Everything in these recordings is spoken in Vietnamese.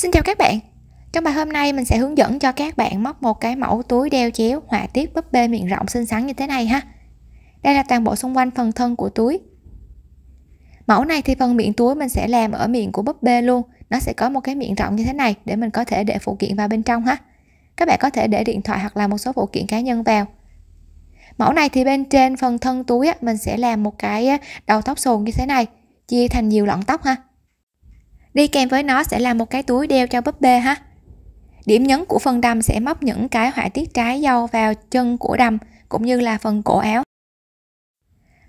Xin chào các bạn. Trong bài hôm nay mình sẽ hướng dẫn cho các bạn móc một cái mẫu túi đeo chéo họa tiết búp bê miệng rộng xinh xắn như thế này ha. Đây là toàn bộ xung quanh phần thân của túi. Mẫu này thì phần miệng túi mình sẽ làm ở miệng của búp bê luôn. Nó sẽ có một cái miệng rộng như thế này để mình có thể để phụ kiện vào bên trong ha. Các bạn có thể để điện thoại hoặc là một số phụ kiện cá nhân vào. Mẫu này thì bên trên phần thân túi á, mình sẽ làm một cái đầu tóc xù như thế này, chia thành nhiều lọn tóc ha. Đi kèm với nó sẽ là một cái túi đeo cho búp bê ha. Điểm nhấn của phần đầm sẽ móc những cái họa tiết trái dâu vào chân của đầm cũng như là phần cổ áo.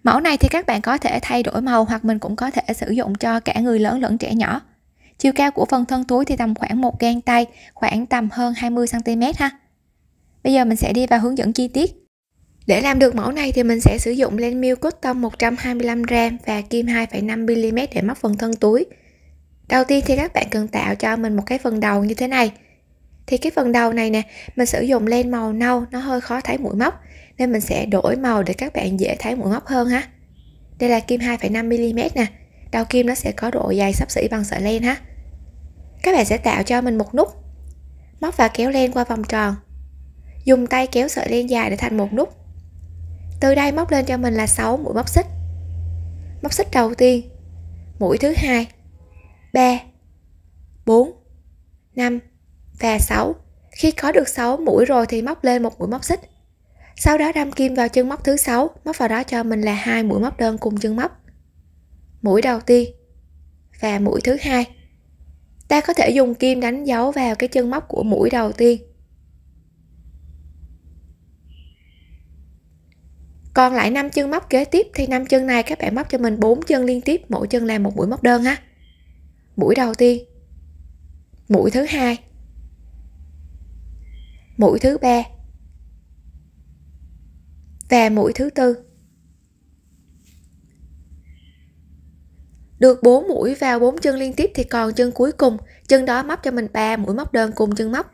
Mẫu này thì các bạn có thể thay đổi màu hoặc mình cũng có thể sử dụng cho cả người lớn lẫn trẻ nhỏ. Chiều cao của phần thân túi thì tầm khoảng 1 gang tay, khoảng tầm hơn 20 cm ha. Bây giờ mình sẽ đi vào hướng dẫn chi tiết. Để làm được mẫu này thì mình sẽ sử dụng len Milkcotton 125g và kim 2,5mm để móc phần thân túi. Đầu tiên thì các bạn cần tạo cho mình một cái phần đầu như thế này. Thì cái phần đầu này nè, mình sử dụng len màu nâu, nó hơi khó thấy mũi móc nên mình sẽ đổi màu để các bạn dễ thấy mũi móc hơn ha. Đây là kim 2,5mm nè, đầu kim nó sẽ có độ dài xấp xỉ bằng sợi len ha. Các bạn sẽ tạo cho mình một nút, móc và kéo len qua vòng tròn, dùng tay kéo sợi len dài để thành một nút. Từ đây móc lên cho mình là 6 mũi móc xích. Móc xích đầu tiên, mũi thứ hai, 3, 4, 5 và 6. Khi có được 6 mũi rồi thì móc lên một mũi móc xích. Sau đó đâm kim vào chân móc thứ 6, móc vào đó cho mình là 2 mũi móc đơn cùng chân móc. Mũi đầu tiên và mũi thứ hai. Ta có thể dùng kim đánh dấu vào cái chân móc của mũi đầu tiên. Còn lại 5 chân móc kế tiếp thì 5 chân này các bạn móc cho mình 4 chân liên tiếp, mỗi chân là một mũi móc đơn ha. Mũi đầu tiên, mũi thứ hai, mũi thứ ba và mũi thứ tư. Được 4 mũi vào 4 chân liên tiếp thì còn chân cuối cùng, chân đó móc cho mình 3 mũi móc đơn cùng chân móc.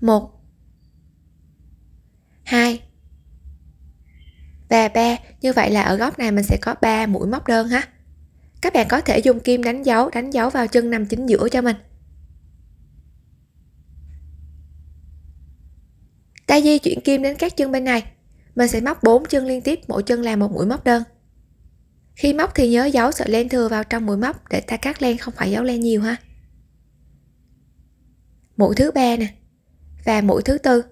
1 2 và 3, như vậy là ở góc này mình sẽ có 3 mũi móc đơn ha. Các bạn có thể dùng kim đánh dấu vào chân nằm chính giữa cho mình. Ta di chuyển kim đến các chân bên này, mình sẽ móc 4 chân liên tiếp, mỗi chân là một mũi móc đơn. Khi móc thì nhớ giấu sợi len thừa vào trong mũi móc để ta cắt len, không phải giấu len nhiều ha. Mũi thứ ba nè và mũi thứ tư.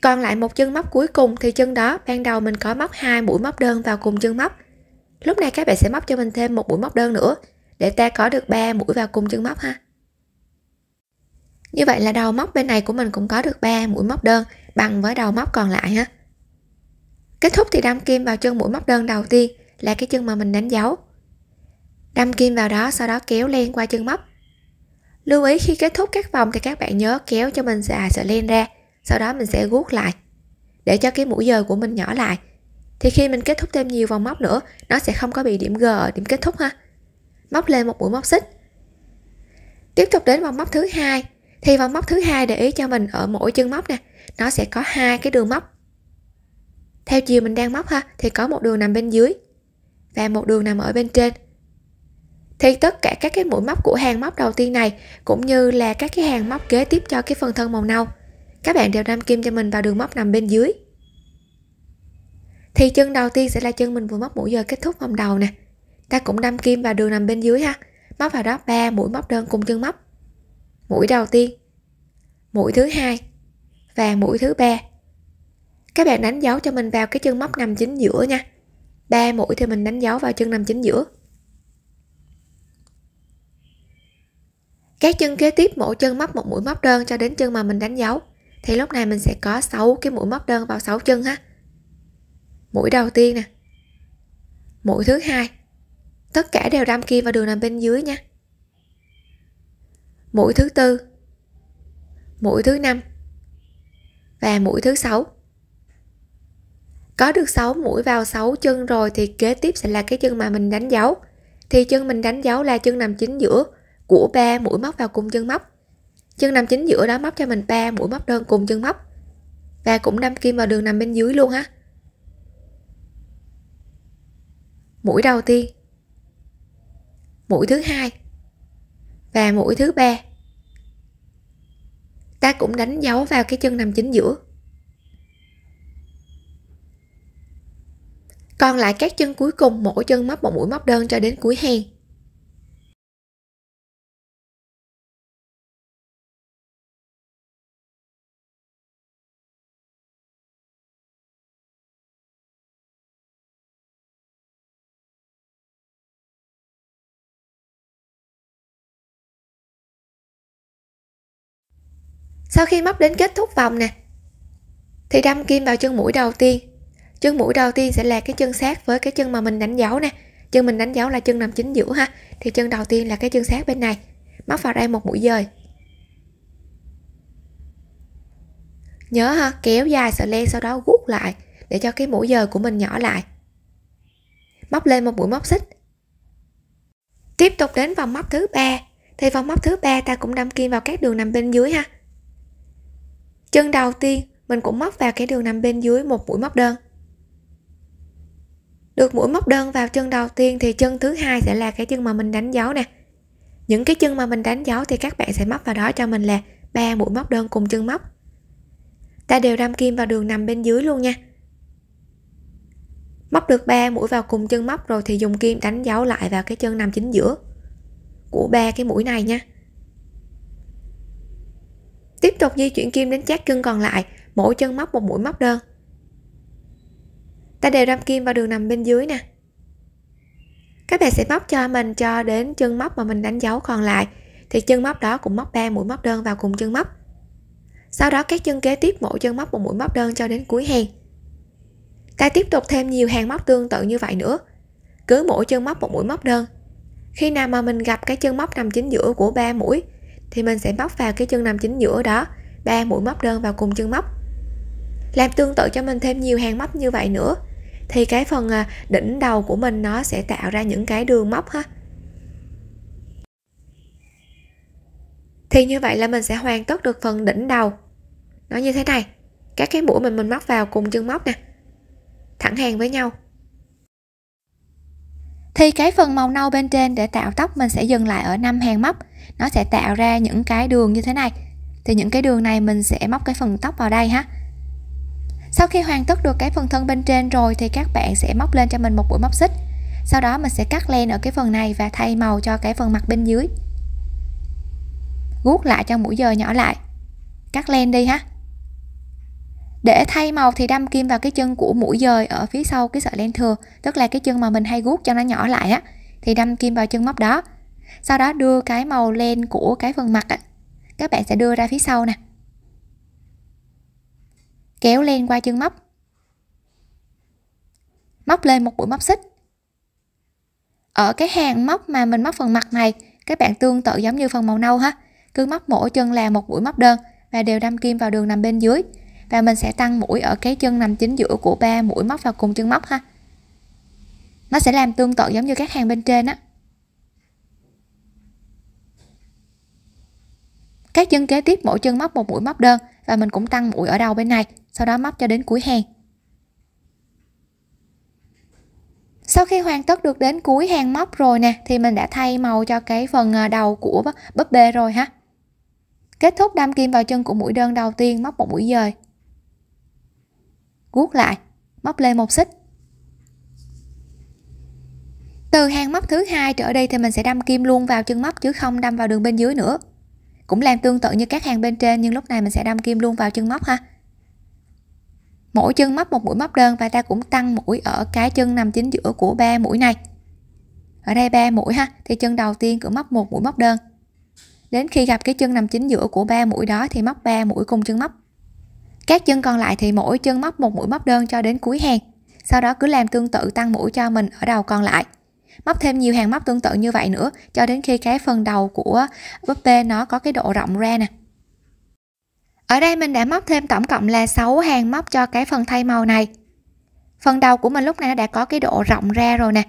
Còn lại một chân móc cuối cùng thì chân đó ban đầu mình có móc 2 mũi móc đơn vào cùng chân móc. Lúc này các bạn sẽ móc cho mình thêm một mũi móc đơn nữa để ta có được 3 mũi vào cùng chân móc ha. Như vậy là đầu móc bên này của mình cũng có được 3 mũi móc đơn bằng với đầu móc còn lại ha. Kết thúc thì đâm kim vào chân mũi móc đơn đầu tiên là cái chân mà mình đánh dấu. Đâm kim vào đó, sau đó kéo len qua chân móc. Lưu ý khi kết thúc các vòng thì các bạn nhớ kéo cho mình dài sợi len ra, sau đó mình sẽ guốc lại để cho cái mũi dời của mình nhỏ lại. Thì khi mình kết thúc thêm nhiều vòng móc nữa, nó sẽ không có bị điểm G ở điểm kết thúc ha. Móc lên một mũi móc xích. Tiếp tục đến vòng móc thứ hai. Thì vòng móc thứ hai để ý cho mình ở mỗi chân móc nè, nó sẽ có 2 cái đường móc. Theo chiều mình đang móc ha, thì có một đường nằm bên dưới và một đường nằm ở bên trên. Thì tất cả các cái mũi móc của hàng móc đầu tiên này cũng như là các cái hàng móc kế tiếp cho cái phần thân màu nâu, các bạn đều đâm kim cho mình vào đường móc nằm bên dưới. Thì chân đầu tiên sẽ là chân mình vừa móc mũi giờ kết thúc vòng đầu nè. Ta cũng đâm kim vào đường nằm bên dưới ha. Móc vào đó 3 mũi móc đơn cùng chân móc. Mũi đầu tiên, mũi thứ hai và mũi thứ ba. Các bạn đánh dấu cho mình vào cái chân móc nằm chính giữa nha. 3 mũi thì mình đánh dấu vào chân nằm chính giữa. Các chân kế tiếp mỗi chân móc một mũi móc đơn cho đến chân mà mình đánh dấu. Thì lúc này mình sẽ có 6 cái mũi móc đơn vào 6 chân ha. Mũi đầu tiên nè, mũi thứ hai, tất cả đều đâm kim vào đường nằm bên dưới nha. Mũi thứ tư, mũi thứ năm và mũi thứ 6. Có được 6 mũi vào 6 chân rồi thì kế tiếp sẽ là cái chân mà mình đánh dấu. Thì chân mình đánh dấu là chân nằm chính giữa của 3 mũi móc vào cùng chân móc. Chân nằm chính giữa đó móc cho mình 3 mũi móc đơn cùng chân móc và cũng đâm kim vào đường nằm bên dưới luôn ha. Mũi đầu tiên, mũi thứ hai và mũi thứ ba. Ta cũng đánh dấu vào cái chân nằm chính giữa. Còn lại các chân cuối cùng, mỗi chân móc một mũi móc đơn cho đến cuối hàng. Sau khi móc đến kết thúc vòng nè, thì đâm kim vào chân mũi đầu tiên. Chân mũi đầu tiên sẽ là cái chân sát với cái chân mà mình đánh dấu nè. Chân mình đánh dấu là chân nằm chính giữa ha. Thì chân đầu tiên là cái chân sát bên này. Móc vào đây một mũi dời. Nhớ ha, kéo dài sợi len sau đó guốc lại để cho cái mũi dời của mình nhỏ lại. Móc lên một mũi móc xích. Tiếp tục đến vòng móc thứ ba. Thì vòng móc thứ ba ta cũng đâm kim vào các đường nằm bên dưới ha. Chân đầu tiên mình cũng móc vào cái đường nằm bên dưới một mũi móc đơn. Được mũi móc đơn vào chân đầu tiên thì chân thứ hai sẽ là cái chân mà mình đánh dấu nè. Những cái chân mà mình đánh dấu thì các bạn sẽ móc vào đó cho mình là 3 mũi móc đơn cùng chân móc. Ta đều đâm kim vào đường nằm bên dưới luôn nha. Móc được 3 mũi vào cùng chân móc rồi thì dùng kim đánh dấu lại vào cái chân nằm chính giữa của 3 cái mũi này nha. Tiếp tục di chuyển kim đến chát chân còn lại, mỗi chân móc một mũi móc đơn. Ta đều đâm kim vào đường nằm bên dưới nè. Các bạn sẽ móc cho mình cho đến chân móc mà mình đánh dấu còn lại, thì chân móc đó cũng móc 3 mũi móc đơn vào cùng chân móc. Sau đó các chân kế tiếp mỗi chân móc một mũi móc đơn cho đến cuối hàng. Ta tiếp tục thêm nhiều hàng móc tương tự như vậy nữa. Cứ mỗi chân móc một mũi móc đơn. Khi nào mà mình gặp cái chân móc nằm chính giữa của 3 mũi thì mình sẽ móc vào cái chân nằm chính giữa đó 3 mũi móc đơn vào cùng chân móc. Làm tương tự cho mình thêm nhiều hàng móc như vậy nữa thì cái phần đỉnh đầu của mình nó sẽ tạo ra những cái đường móc ha. Thì như vậy là mình sẽ hoàn tất được phần đỉnh đầu. Nó như thế này, các cái mũi mình móc vào cùng chân móc nè, thẳng hàng với nhau. Thì cái phần màu nâu bên trên để tạo tóc mình sẽ dừng lại ở 5 hàng móc. Nó sẽ tạo ra những cái đường như thế này. Thì những cái đường này mình sẽ móc cái phần tóc vào đây ha. Sau khi hoàn tất được cái phần thân bên trên rồi thì các bạn sẽ móc lên cho mình một mũi móc xích. Sau đó mình sẽ cắt len ở cái phần này và thay màu cho cái phần mặt bên dưới. Guốc lại cho mũi dời nhỏ lại. Cắt len đi ha. Để thay màu thì đâm kim vào cái chân của mũi dời ở phía sau cái sợi len thừa, tức là cái chân mà mình hay guốc cho nó nhỏ lại á, thì đâm kim vào chân móc đó. Sau đó đưa cái màu len của cái phần mặt á, các bạn sẽ đưa ra phía sau nè. Kéo len qua chân móc. Móc lên một mũi móc xích. Ở cái hàng móc mà mình móc phần mặt này, các bạn tương tự giống như phần màu nâu ha. Cứ móc mỗi chân là một mũi móc đơn và đều đâm kim vào đường nằm bên dưới. Và mình sẽ tăng mũi ở cái chân nằm chính giữa của 3 mũi móc vào cùng chân móc ha. Nó sẽ làm tương tự giống như các hàng bên trên á. Các chân kế tiếp mỗi chân móc một mũi móc đơn và mình cũng tăng mũi ở đầu bên này, sau đó móc cho đến cuối hàng. Sau khi hoàn tất được đến cuối hàng móc rồi nè, thì mình đã thay màu cho cái phần đầu của búp bê rồi ha. Kết thúc đâm kim vào chân của mũi đơn đầu tiên, móc một mũi dời. Guốc lại, móc lên một xích. Từ hàng móc thứ hai trở đi thì mình sẽ đâm kim luôn vào chân móc chứ không đâm vào đường bên dưới nữa. Cũng làm tương tự như các hàng bên trên nhưng lúc này mình sẽ đâm kim luôn vào chân móc ha. Mỗi chân móc một mũi móc đơn và ta cũng tăng mũi ở cái chân nằm chính giữa của 3 mũi này. Ở đây 3 mũi ha, thì chân đầu tiên cứ móc một mũi móc đơn. Đến khi gặp cái chân nằm chính giữa của 3 mũi đó thì móc 3 mũi cùng chân móc. Các chân còn lại thì mỗi chân móc một mũi móc đơn cho đến cuối hàng. Sau đó cứ làm tương tự tăng mũi cho mình ở đầu còn lại. Móc thêm nhiều hàng móc tương tự như vậy nữa cho đến khi cái phần đầu của búp bê nó có cái độ rộng ra nè. Ở đây mình đã móc thêm tổng cộng là 6 hàng móc cho cái phần thay màu này. Phần đầu của mình lúc này nó đã có cái độ rộng ra rồi nè.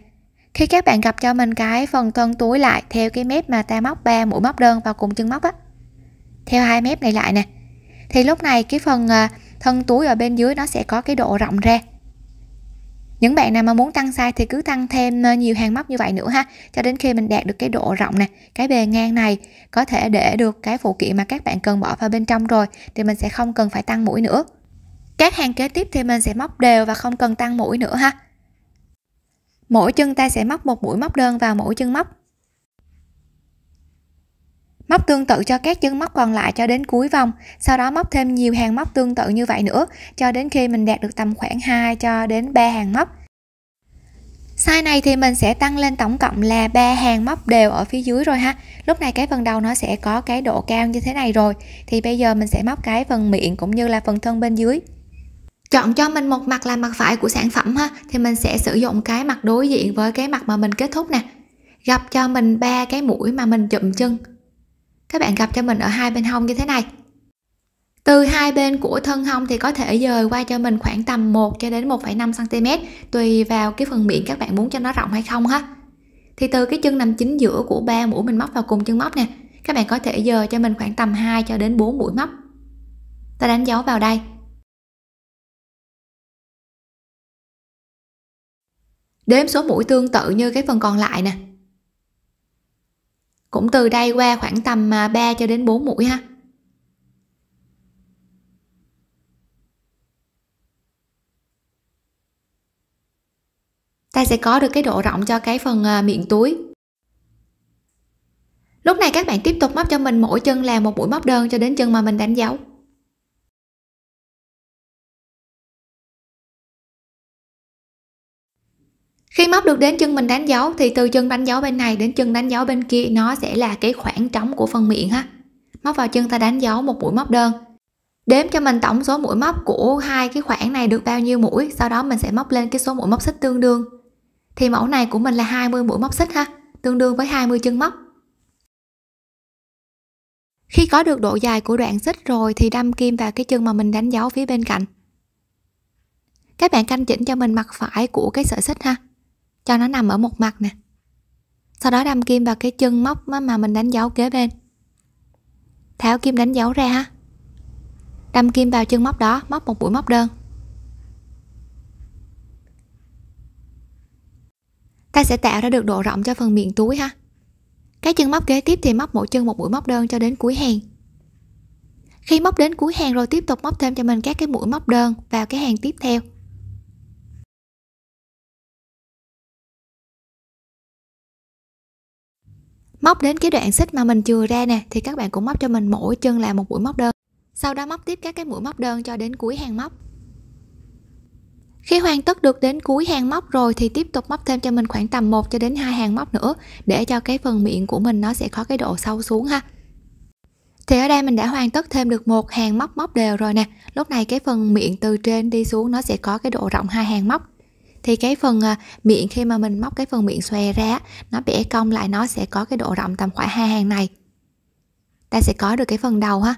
Khi các bạn gặp cho mình cái phần thân túi lại theo cái mép mà ta móc 3 mũi móc đơn vào cùng chân móc á, theo hai mép này lại nè, thì lúc này cái phần thân túi ở bên dưới nó sẽ có cái độ rộng ra. Những bạn nào mà muốn tăng size thì cứ tăng thêm nhiều hàng móc như vậy nữa ha, cho đến khi mình đạt được cái độ rộng nè, cái bề ngang này có thể để được cái phụ kiện mà các bạn cần bỏ vào bên trong rồi thì mình sẽ không cần phải tăng mũi nữa. Các hàng kế tiếp thì mình sẽ móc đều và không cần tăng mũi nữa ha. Mỗi chân ta sẽ móc một mũi móc đơn vào mỗi chân móc. Móc tương tự cho các chân móc còn lại cho đến cuối vòng, sau đó móc thêm nhiều hàng móc tương tự như vậy nữa cho đến khi mình đạt được tầm khoảng 2 cho đến 3 hàng móc. Size này thì mình sẽ tăng lên tổng cộng là 3 hàng móc đều ở phía dưới rồi ha. Lúc này cái phần đầu nó sẽ có cái độ cao như thế này rồi, thì bây giờ mình sẽ móc cái phần miệng cũng như là phần thân bên dưới. Chọn cho mình một mặt là mặt phải của sản phẩm ha, thì mình sẽ sử dụng cái mặt đối diện với cái mặt mà mình kết thúc nè. Gập cho mình 3 cái mũi mà mình chụm chân. Các bạn gập cho mình ở hai bên hông như thế này. Từ hai bên của thân hông thì có thể dời qua cho mình khoảng tầm 1 cho đến 1,5 cm, tùy vào cái phần miệng các bạn muốn cho nó rộng hay không ha. Thì từ cái chân nằm chính giữa của 3 mũi mình móc vào cùng chân móc nè, các bạn có thể dời cho mình khoảng tầm 2 cho đến 4 mũi móc. Ta đánh dấu vào đây. Đếm số mũi tương tự như cái phần còn lại nè. Cũng từ đây qua khoảng tầm 3 cho đến 4 mũi ha. Ta sẽ có được cái độ rộng cho cái phần miệng túi. Lúc này các bạn tiếp tục móc cho mình mỗi chân là một mũi móc đơn cho đến chân mà mình đánh dấu. Khi móc được đến chân mình đánh dấu thì từ chân đánh dấu bên này đến chân đánh dấu bên kia nó sẽ là cái khoảng trống của phần miệng ha. Móc vào chân ta đánh dấu một mũi móc đơn. Đếm cho mình tổng số mũi móc của hai cái khoảng này được bao nhiêu mũi, sau đó mình sẽ móc lên cái số mũi móc xích tương đương. Thì mẫu này của mình là 20 mũi móc xích ha, tương đương với 20 chân móc. Khi có được độ dài của đoạn xích rồi thì đâm kim vào cái chân mà mình đánh dấu phía bên cạnh. Các bạn canh chỉnh cho mình mặt phải của cái sợi xích ha, cho nó nằm ở một mặt nè. Sau đó đâm kim vào cái chân móc mà mình đánh dấu kế bên. Tháo kim đánh dấu ra ha. Đâm kim vào chân móc đó, móc một mũi móc đơn. Ta sẽ tạo ra được độ rộng cho phần miệng túi ha. Các chân móc kế tiếp thì móc mỗi chân một mũi móc đơn cho đến cuối hàng. Khi móc đến cuối hàng rồi tiếp tục móc thêm cho mình các cái mũi móc đơn vào cái hàng tiếp theo. Móc đến cái đoạn xích mà mình chừa ra nè thì các bạn cũng móc cho mình mỗi chân là một mũi móc đơn. Sau đó móc tiếp các cái mũi móc đơn cho đến cuối hàng móc. Khi hoàn tất được đến cuối hàng móc rồi thì tiếp tục móc thêm cho mình khoảng tầm 1 cho đến 2 hàng móc nữa để cho cái phần miệng của mình nó sẽ có cái độ sâu xuống ha. Thì ở đây mình đã hoàn tất thêm được một hàng móc móc đều rồi nè. Lúc này cái phần miệng từ trên đi xuống nó sẽ có cái độ rộng 2 hàng móc. Thì cái phần miệng khi mà mình móc cái phần miệng xòe ra nó bẻ cong lại, nó sẽ có cái độ rộng tầm khoảng 2 hàng này. Ta sẽ có được cái phần đầu ha.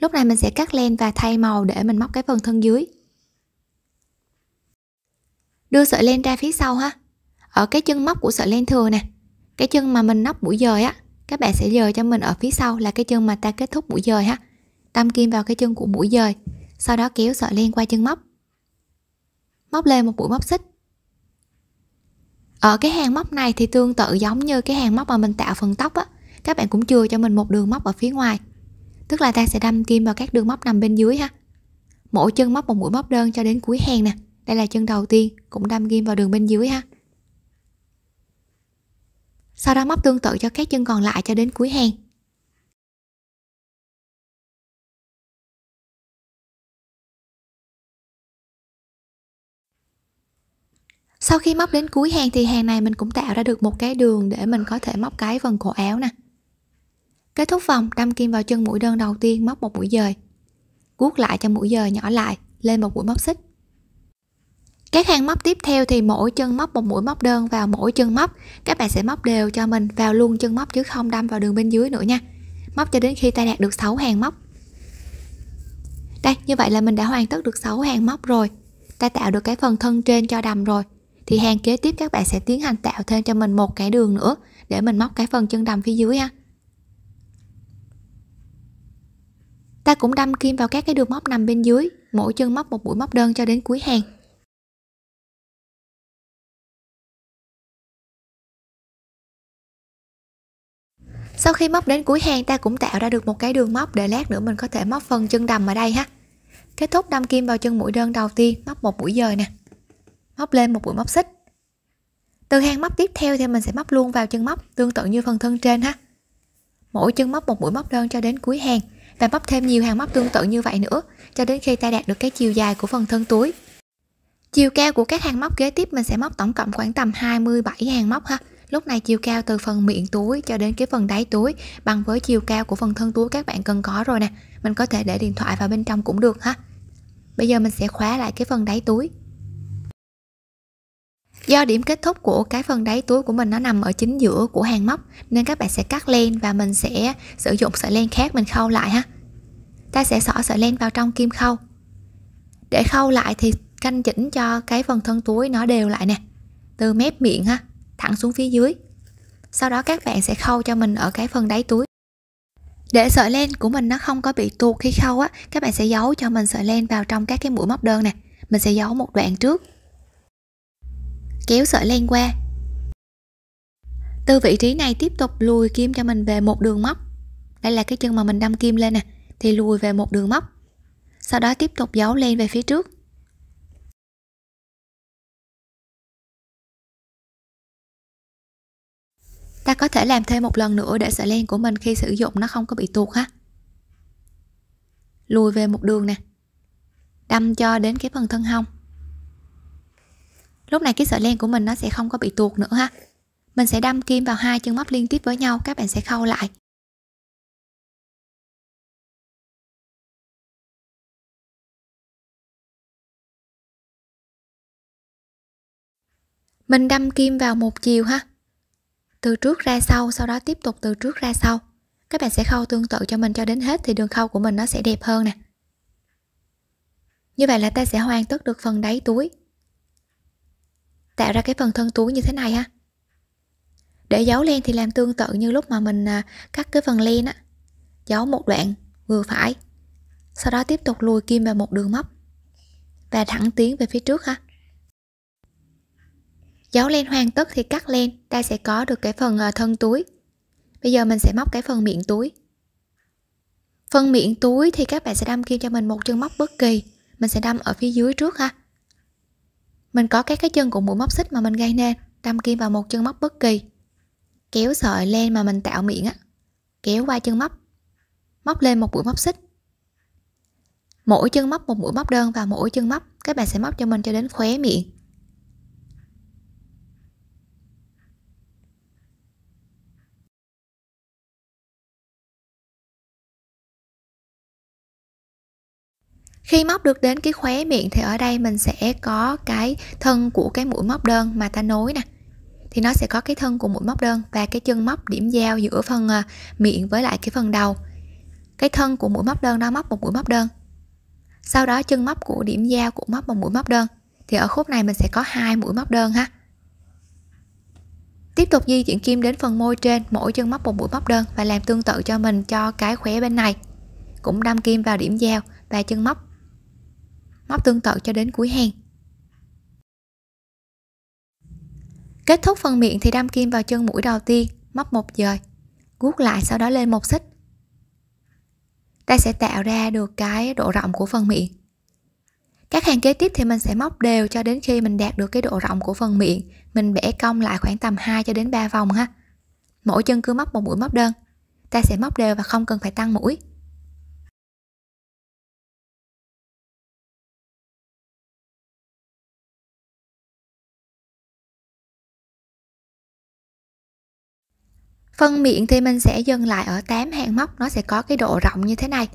Lúc này mình sẽ cắt len và thay màu để mình móc cái phần thân dưới. Đưa sợi len ra phía sau ha. Ở cái chân móc của sợi len thừa nè, cái chân mà mình móc mũi dời á, các bạn sẽ dời cho mình ở phía sau là cái chân mà ta kết thúc mũi dời ha. Đâm kim vào cái chân của mũi dời, sau đó kéo sợi len qua chân móc. Móc lên một mũi móc xích. Ở cái hàng móc này thì tương tự giống như cái hàng móc mà mình tạo phần tóc á, các bạn cũng chừa cho mình một đường móc ở phía ngoài. Tức là ta sẽ đâm kim vào các đường móc nằm bên dưới ha. Mỗi chân móc một mũi móc đơn cho đến cuối hàng nè. Đây là chân đầu tiên, cũng đâm kim vào đường bên dưới ha. Sau đó móc tương tự cho các chân còn lại cho đến cuối hàng. Sau khi móc đến cuối hàng thì hàng này mình cũng tạo ra được một cái đường để mình có thể móc cái phần cổ áo nè. Kết thúc vòng, đâm kim vào chân mũi đơn đầu tiên, móc một mũi dời, guốc lại cho mũi dời nhỏ lại, lên một mũi móc xích. Các hàng móc tiếp theo thì mỗi chân móc một mũi móc đơn vào mỗi chân móc. Các bạn sẽ móc đều cho mình vào luôn chân móc chứ không đâm vào đường bên dưới nữa nha. Móc cho đến khi ta đạt được 6 hàng móc. Đây, như vậy là mình đã hoàn tất được 6 hàng móc rồi. Ta tạo được cái phần thân trên cho đầm rồi. Thì hàng kế tiếp các bạn sẽ tiến hành tạo thêm cho mình một cái đường nữa để mình móc cái phần chân đầm phía dưới ha. Ta cũng đâm kim vào các cái đường móc nằm bên dưới, mỗi chân móc một mũi móc đơn cho đến cuối hàng. Sau khi móc đến cuối hàng ta cũng tạo ra được một cái đường móc để lát nữa mình có thể móc phần chân đầm ở đây ha. Kết thúc đâm kim vào chân mũi đơn đầu tiên, móc một mũi dời nè, móc lên một mũi móc xích. Từ hàng móc tiếp theo thì mình sẽ móc luôn vào chân móc, tương tự như phần thân trên ha. Mỗi chân móc một mũi móc đơn cho đến cuối hàng và móc thêm nhiều hàng móc tương tự như vậy nữa cho đến khi ta đạt được cái chiều dài của phần thân túi. Chiều cao của các hàng móc kế tiếp mình sẽ móc tổng cộng khoảng tầm 27 hàng móc ha. Lúc này chiều cao từ phần miệng túi cho đến cái phần đáy túi bằng với chiều cao của phần thân túi các bạn cần có rồi nè. Mình có thể để điện thoại vào bên trong cũng được ha. Bây giờ mình sẽ khóa lại cái phần đáy túi. Do điểm kết thúc của cái phần đáy túi của mình nó nằm ở chính giữa của hàng móc nên các bạn sẽ cắt len và mình sẽ sử dụng sợi len khác mình khâu lại ha. Ta sẽ xỏ sợi len vào trong kim khâu. Để khâu lại thì canh chỉnh cho cái phần thân túi nó đều lại nè, từ mép miệng ha thẳng xuống phía dưới. Sau đó các bạn sẽ khâu cho mình ở cái phần đáy túi. Để sợi len của mình nó không có bị tuột khi khâu á, các bạn sẽ giấu cho mình sợi len vào trong các cái mũi móc đơn nè. Mình sẽ giấu một đoạn trước, kéo sợi len qua. Từ vị trí này tiếp tục lùi kim cho mình về một đường móc. Đây là cái chân mà mình đâm kim lên nè, thì lùi về một đường móc. Sau đó tiếp tục giấu len về phía trước. Ta có thể làm thêm một lần nữa để sợi len của mình khi sử dụng nó không có bị tuột ha. Lùi về một đường nè, đâm cho đến cái phần thân hông. Lúc này cái sợi len của mình nó sẽ không có bị tuột nữa ha. Mình sẽ đâm kim vào hai chân móc liên tiếp với nhau, các bạn sẽ khâu lại. Mình đâm kim vào một chiều ha, từ trước ra sau, sau đó tiếp tục từ trước ra sau. Các bạn sẽ khâu tương tự cho mình cho đến hết thì đường khâu của mình nó sẽ đẹp hơn nè. Như vậy là ta sẽ hoàn tất được phần đáy túi. Tạo ra cái phần thân túi như thế này ha. Để giấu len thì làm tương tự như lúc mà mình cắt cái phần len á, giấu một đoạn vừa phải. Sau đó tiếp tục lùi kim vào một đường móc và thẳng tiến về phía trước ha. Giấu len hoàn tất thì cắt len, ta sẽ có được cái phần thân túi. Bây giờ mình sẽ móc cái phần miệng túi. Phần miệng túi thì các bạn sẽ đâm kim cho mình một chân móc bất kỳ, mình sẽ đâm ở phía dưới trước ha. Mình có cái chân của mũi móc xích mà mình gây nên, đâm kim vào một chân móc bất kỳ, kéo sợi len mà mình tạo miệng á, kéo qua chân móc, móc lên một mũi móc xích. Mỗi chân móc một mũi móc đơn và mỗi chân móc các bạn sẽ móc cho mình cho đến khóe miệng. Khi móc được đến cái khóe miệng thì ở đây mình sẽ có cái thân của cái mũi móc đơn mà ta nối nè. Thì nó sẽ có cái thân của mũi móc đơn và cái chân móc điểm giao giữa phần miệng với lại cái phần đầu. Cái thân của mũi móc đơn đó móc một mũi móc đơn. Sau đó chân móc của điểm giao cũng móc một mũi móc đơn. Thì ở khúc này mình sẽ có hai mũi móc đơn ha. Tiếp tục di chuyển kim đến phần môi trên, mỗi chân móc một mũi móc đơn và làm tương tự cho mình cho cái khóe bên này. Cũng đâm kim vào điểm giao và chân móc, móc tương tự cho đến cuối hàng. Kết thúc phần miệng thì đâm kim vào chân mũi đầu tiên, móc một dời, guốc lại sau đó lên một xích. Ta sẽ tạo ra được cái độ rộng của phần miệng. Các hàng kế tiếp thì mình sẽ móc đều cho đến khi mình đạt được cái độ rộng của phần miệng. Mình bẻ cong lại khoảng tầm 2 cho đến 3 vòng ha. Mỗi chân cứ móc một mũi móc đơn. Ta sẽ móc đều và không cần phải tăng mũi. Phần miệng thì mình sẽ dừng lại ở 8 hàng móc, nó sẽ có cái độ rộng như thế này.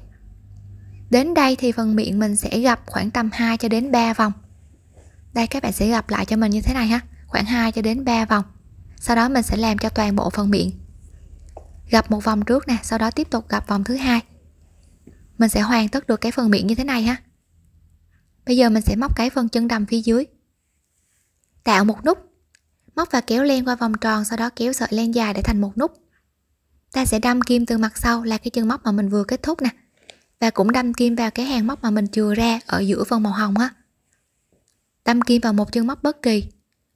Đến đây thì phần miệng mình sẽ gặp khoảng tầm 2 cho đến 3 vòng. Đây các bạn sẽ gặp lại cho mình như thế này ha, khoảng 2 cho đến 3 vòng. Sau đó mình sẽ làm cho toàn bộ phần miệng. Gặp một vòng trước nè, sau đó tiếp tục gặp vòng thứ hai. Mình sẽ hoàn tất được cái phần miệng như thế này ha. Bây giờ mình sẽ móc cái phần chân đầm phía dưới. Tạo một nút, móc và kéo len qua vòng tròn, sau đó kéo sợi len dài để thành một nút. Ta sẽ đâm kim từ mặt sau là cái chân móc mà mình vừa kết thúc nè, và cũng đâm kim vào cái hàng móc mà mình chừa ra ở giữa phần màu hồng á. Đâm kim vào một chân móc bất kỳ,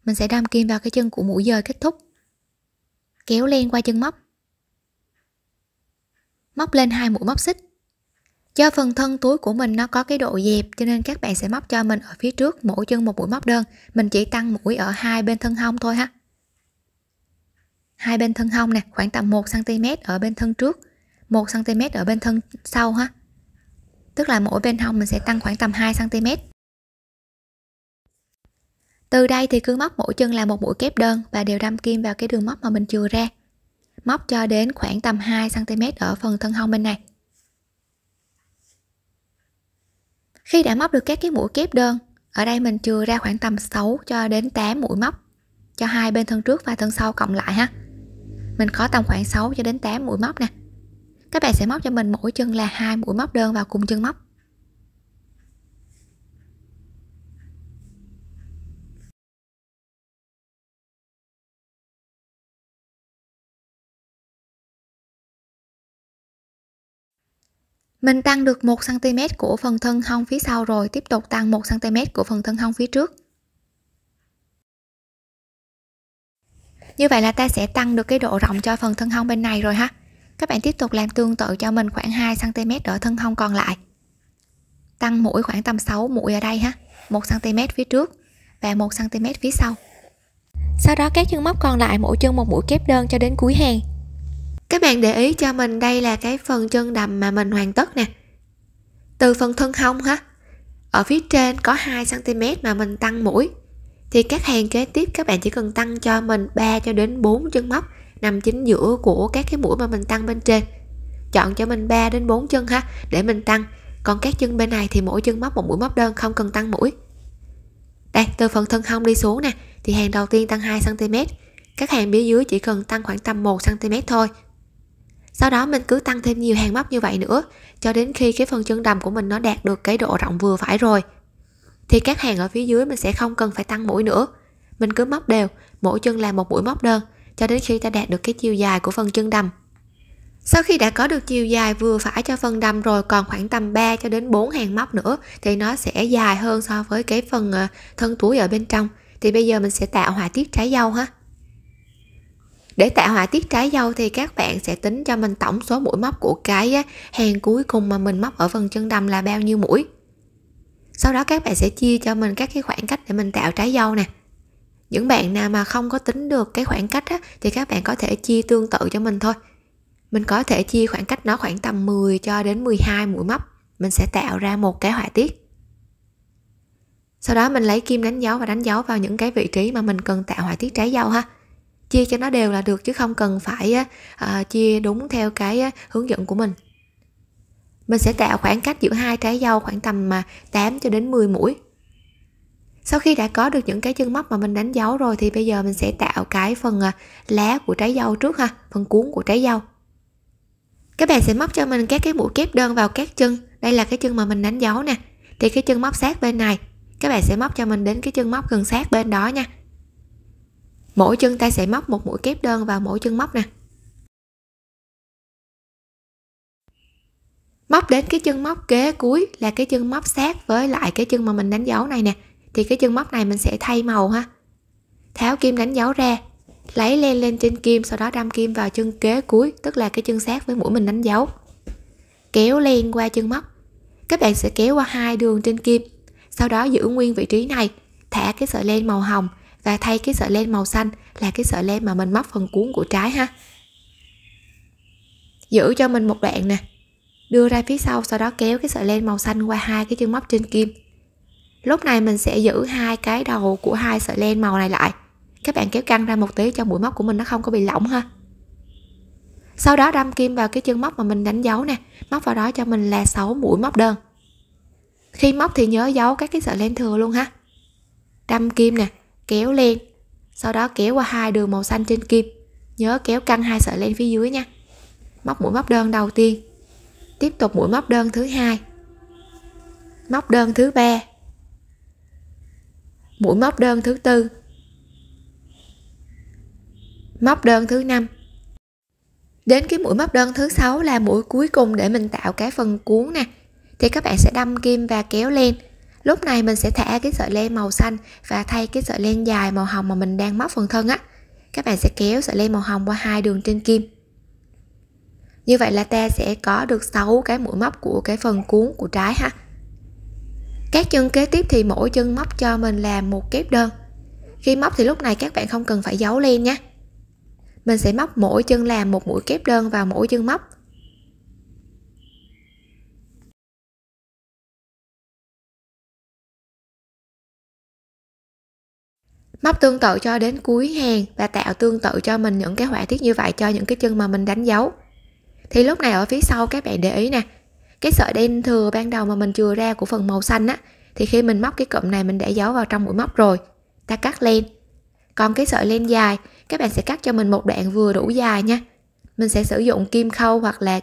mình sẽ đâm kim vào cái chân của mũi dời kết thúc, kéo len qua chân móc, móc lên 2 mũi móc xích. Do phần thân túi của mình nó có cái độ dẹp cho nên các bạn sẽ móc cho mình ở phía trước mỗi chân một mũi móc đơn, mình chỉ tăng mũi ở hai bên thân hông thôi ha. Hai bên thân hông nè, khoảng tầm 1 cm ở bên thân trước, 1 cm ở bên thân sau ha. Tức là mỗi bên hông mình sẽ tăng khoảng tầm 2 cm. Từ đây thì cứ móc mỗi chân là một mũi kép đơn và đều đâm kim vào cái đường móc mà mình chừa ra. Móc cho đến khoảng tầm 2 cm ở phần thân hông bên này. Khi đã móc được các cái mũi kép đơn, ở đây mình chừa ra khoảng tầm 6 cho đến 8 mũi móc cho hai bên thân trước và thân sau cộng lại ha. Mình có tầm khoảng 6 cho đến 8 mũi móc nè. Các bạn sẽ móc cho mình mỗi chân là 2 mũi móc đơn vào cùng chân móc. Mình tăng được 1 cm của phần thân hông phía sau rồi, tiếp tục tăng 1 cm của phần thân hông phía trước. Như vậy là ta sẽ tăng được cái độ rộng cho phần thân hông bên này rồi ha. Các bạn tiếp tục làm tương tự cho mình khoảng 2 cm ở thân hông còn lại. Tăng mũi khoảng tầm 6 mũi ở đây ha, 1 cm phía trước và 1 cm phía sau. Sau đó các chân móc còn lại mỗi chân một mũi kép đơn cho đến cuối hàng. Các bạn để ý cho mình đây là cái phần chân đầm mà mình hoàn tất nè. Từ phần thân hông ha, ở phía trên có 2 cm mà mình tăng mũi, thì các hàng kế tiếp các bạn chỉ cần tăng cho mình 3 cho đến 4 chân móc nằm chính giữa của các cái mũi mà mình tăng bên trên. Chọn cho mình 3 đến 4 chân ha để mình tăng, còn các chân bên này thì mỗi chân móc một mũi móc đơn, không cần tăng mũi. Đây, từ phần thân hông đi xuống nè thì hàng đầu tiên tăng 2 cm, các hàng phía dưới chỉ cần tăng khoảng tầm 1 cm thôi. Sau đó mình cứ tăng thêm nhiều hàng móc như vậy nữa cho đến khi cái phần chân đầm của mình nó đạt được cái độ rộng vừa phải rồi, thì các hàng ở phía dưới mình sẽ không cần phải tăng mũi nữa. Mình cứ móc đều, mỗi chân là một mũi móc đơn cho đến khi ta đạt được cái chiều dài của phần chân đầm. Sau khi đã có được chiều dài vừa phải cho phần đầm rồi, còn khoảng tầm 3 cho đến 4 hàng móc nữa thì nó sẽ dài hơn so với cái phần thân túi ở bên trong. Thì bây giờ mình sẽ tạo họa tiết trái dâu ha. Để tạo họa tiết trái dâu thì các bạn sẽ tính cho mình tổng số mũi móc của cái hàng cuối cùng mà mình móc ở phần chân đầm là bao nhiêu mũi. Sau đó các bạn sẽ chia cho mình các cái khoảng cách để mình tạo trái dâu nè. Những bạn nào mà không có tính được cái khoảng cách á, thì các bạn có thể chia tương tự cho mình thôi. Mình có thể chia khoảng cách nó khoảng tầm 10 cho đến 12 mũi móc, mình sẽ tạo ra một cái họa tiết. Sau đó mình lấy kim đánh dấu và đánh dấu vào những cái vị trí mà mình cần tạo họa tiết trái dâu ha. Chia cho nó đều là được chứ không cần phải chia đúng theo cái hướng dẫn của mình. Mình sẽ tạo khoảng cách giữa hai trái dâu khoảng tầm 8 cho đến 10 mũi. Sau khi đã có được những cái chân móc mà mình đánh dấu rồi thì bây giờ mình sẽ tạo cái phần lá của trái dâu trước ha, phần cuốn của trái dâu. Các bạn sẽ móc cho mình các cái mũi kép đơn vào các chân. Đây là cái chân mà mình đánh dấu nè. Thì cái chân móc sát bên này, các bạn sẽ móc cho mình đến cái chân móc gần sát bên đó nha. Mỗi chân ta sẽ móc một mũi kép đơn vào mỗi chân móc nè. Móc đến cái chân móc kế cuối là cái chân móc sát với lại cái chân mà mình đánh dấu này nè. Thì cái chân móc này mình sẽ thay màu ha. Tháo kim đánh dấu ra, lấy len lên trên kim, sau đó đâm kim vào chân kế cuối, tức là cái chân sát với mũi mình đánh dấu. Kéo len qua chân móc. Các bạn sẽ kéo qua 2 đường trên kim, sau đó giữ nguyên vị trí này, thả cái sợi len màu hồng và thay cái sợi len màu xanh là cái sợi len mà mình móc phần cuốn của trái ha. Giữ cho mình một đoạn nè, đưa ra phía sau, sau đó kéo cái sợi len màu xanh qua 2 cái chân móc trên kim. Lúc này mình sẽ giữ 2 cái đầu của 2 sợi len màu này lại. Các bạn kéo căng ra một tí cho mũi móc của mình nó không có bị lỏng ha. Sau đó đâm kim vào cái chân móc mà mình đánh dấu nè, móc vào đó cho mình là 6 mũi móc đơn. Khi móc thì nhớ giấu các cái sợi len thừa luôn ha. Đâm kim nè, kéo len, sau đó kéo qua 2 đường màu xanh trên kim, nhớ kéo căng 2 sợi len phía dưới nha. Móc mũi móc đơn đầu tiên, tiếp tục mũi móc đơn thứ 2, móc đơn thứ 3, mũi móc đơn thứ 4, móc đơn thứ 5. Đến cái mũi móc đơn thứ 6 là mũi cuối cùng để mình tạo cái phần cuốn nè. Thì các bạn sẽ đâm kim và kéo len. Lúc này mình sẽ thả cái sợi len màu xanh và thay cái sợi len dài màu hồng mà mình đang móc phần thân á. Các bạn sẽ kéo sợi len màu hồng qua 2 đường trên kim. Như vậy là ta sẽ có được 6 cái mũi móc của cái phần cuốn của trái ha. Các chân kế tiếp thì mỗi chân móc cho mình là một kép đơn. Khi móc thì lúc này các bạn không cần phải giấu len nha. Mình sẽ móc mỗi chân là một mũi kép đơn vào mỗi chân móc. Móc tương tự cho đến cuối hàng và tạo tương tự cho mình những cái họa tiết như vậy cho những cái chân mà mình đánh dấu. Thì lúc này ở phía sau các bạn để ý nè, cái sợi đen thừa ban đầu mà mình chừa ra của phần màu xanh á, thì khi mình móc cái cụm này mình để dấu vào trong mũi móc rồi, ta cắt len. Còn cái sợi len dài, các bạn sẽ cắt cho mình một đoạn vừa đủ dài nha. Mình sẽ sử dụng kim khâu hoặc là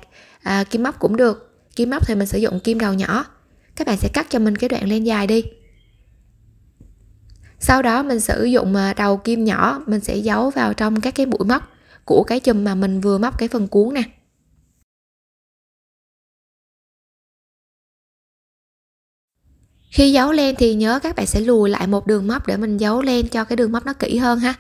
kim móc cũng được. Kim móc thì mình sử dụng kim đầu nhỏ. Các bạn sẽ cắt cho mình cái đoạn len dài đi. Sau đó mình sử dụng đầu kim nhỏ, mình sẽ giấu vào trong các cái mũi móc của cái chùm mà mình vừa móc cái phần cuốn nè. Khi giấu len thì nhớ các bạn sẽ lùi lại một đường móc để mình giấu len cho cái đường móc nó kỹ hơn ha.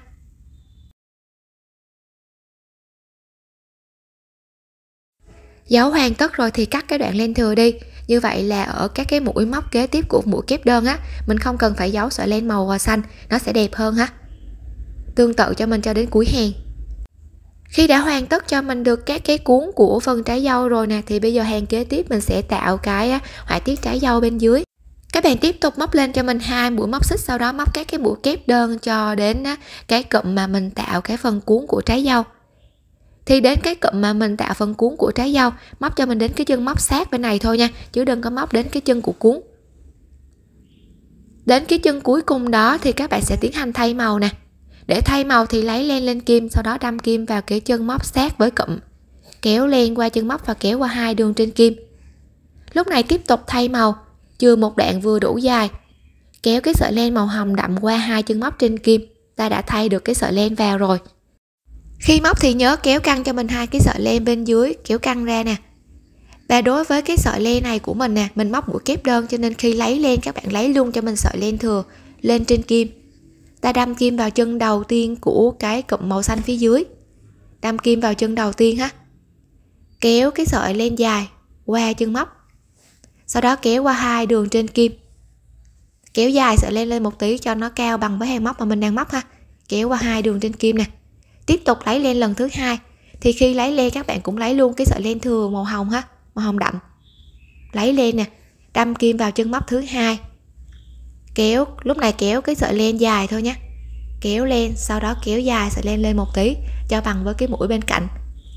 Giấu hoàn tất rồi thì cắt cái đoạn len thừa đi. Như vậy là ở các cái mũi móc kế tiếp của mũi kép đơn á, mình không cần phải giấu sợi len màu xanh, nó sẽ đẹp hơn ha. Tương tự cho mình cho đến cuối hàng. Khi đã hoàn tất cho mình được các cái cuốn của phần trái dâu rồi nè, thì bây giờ hàng kế tiếp mình sẽ tạo cái họa tiết trái dâu bên dưới. Các bạn tiếp tục móc lên cho mình 2 mũi móc xích, sau đó móc các cái mũi kép đơn cho đến cái cụm mà mình tạo cái phần cuốn của trái dâu. Thì đến cái cụm mà mình tạo phần cuốn của trái dâu, móc cho mình đến cái chân móc sát bên này thôi nha, chứ đừng có móc đến cái chân của cuốn. Đến cái chân cuối cùng đó thì các bạn sẽ tiến hành thay màu nè. Để thay màu thì lấy len lên kim, sau đó đâm kim vào cái chân móc sát với cụm, kéo len qua chân móc và kéo qua 2 đường trên kim. Lúc này tiếp tục thay màu, chừa một đoạn vừa đủ dài, kéo cái sợi len màu hồng đậm qua 2 chân móc trên kim. Ta đã thay được cái sợi len vào rồi. Khi móc thì nhớ kéo căng cho mình 2 cái sợi len bên dưới, kéo căng ra nè. Và đối với cái sợi len này của mình nè, mình móc mũi kép đơn cho nên khi lấy len các bạn lấy luôn cho mình sợi len thừa lên trên kim. Ta đâm kim vào chân đầu tiên của cái cụm màu xanh phía dưới. Đâm kim vào chân đầu tiên ha. Kéo cái sợi len dài qua chân móc. Sau đó kéo qua 2 đường trên kim. Kéo dài sợi len lên một tí cho nó cao bằng với hàng móc mà mình đang móc ha. Kéo qua 2 đường trên kim nè. Tiếp tục lấy len lần thứ 2. Thì khi lấy len các bạn cũng lấy luôn cái sợi len thừa màu hồng ha, màu hồng đậm. Lấy len nè, đâm kim vào chân móc thứ 2. Kéo, lúc này kéo cái sợi len dài thôi nhé. Kéo len, sau đó kéo dài sợi len lên một tí cho bằng với cái mũi bên cạnh.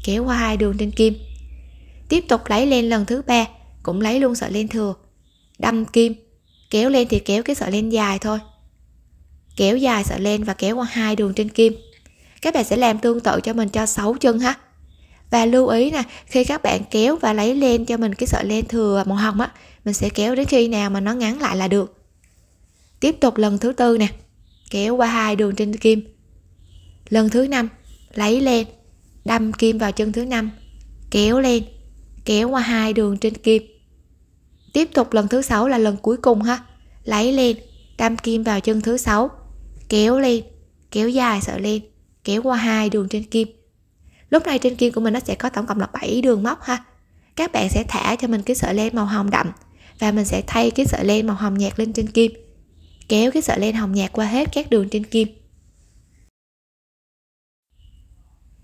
Kéo qua 2 đường trên kim. Tiếp tục lấy len lần thứ 3, cũng lấy luôn sợi len thừa. Đâm kim, kéo len thì kéo cái sợi len dài thôi. Kéo dài sợi len và kéo qua 2 đường trên kim. Các bạn sẽ làm tương tự cho mình cho 6 chân ha. Và lưu ý nè, khi các bạn kéo và lấy len cho mình cái sợi len thừa màu hồng á, mình sẽ kéo đến khi nào mà nó ngắn lại là được. Tiếp tục lần thứ 4 nè, kéo qua 2 đường trên kim. Lần thứ 5, lấy len, đâm kim vào chân thứ 5, kéo len, kéo qua 2 đường trên kim. Tiếp tục lần thứ 6 là lần cuối cùng ha. Lấy len, đâm kim vào chân thứ 6, kéo len, kéo dài sợi len, kéo qua 2 đường trên kim. Lúc này trên kim của mình nó sẽ có tổng cộng là 7 đường móc ha. Các bạn sẽ thả cho mình cái sợi len màu hồng đậm và mình sẽ thay cái sợi len màu hồng nhạt lên trên kim. Kéo cái sợi len hồng nhạt qua hết các đường trên kim.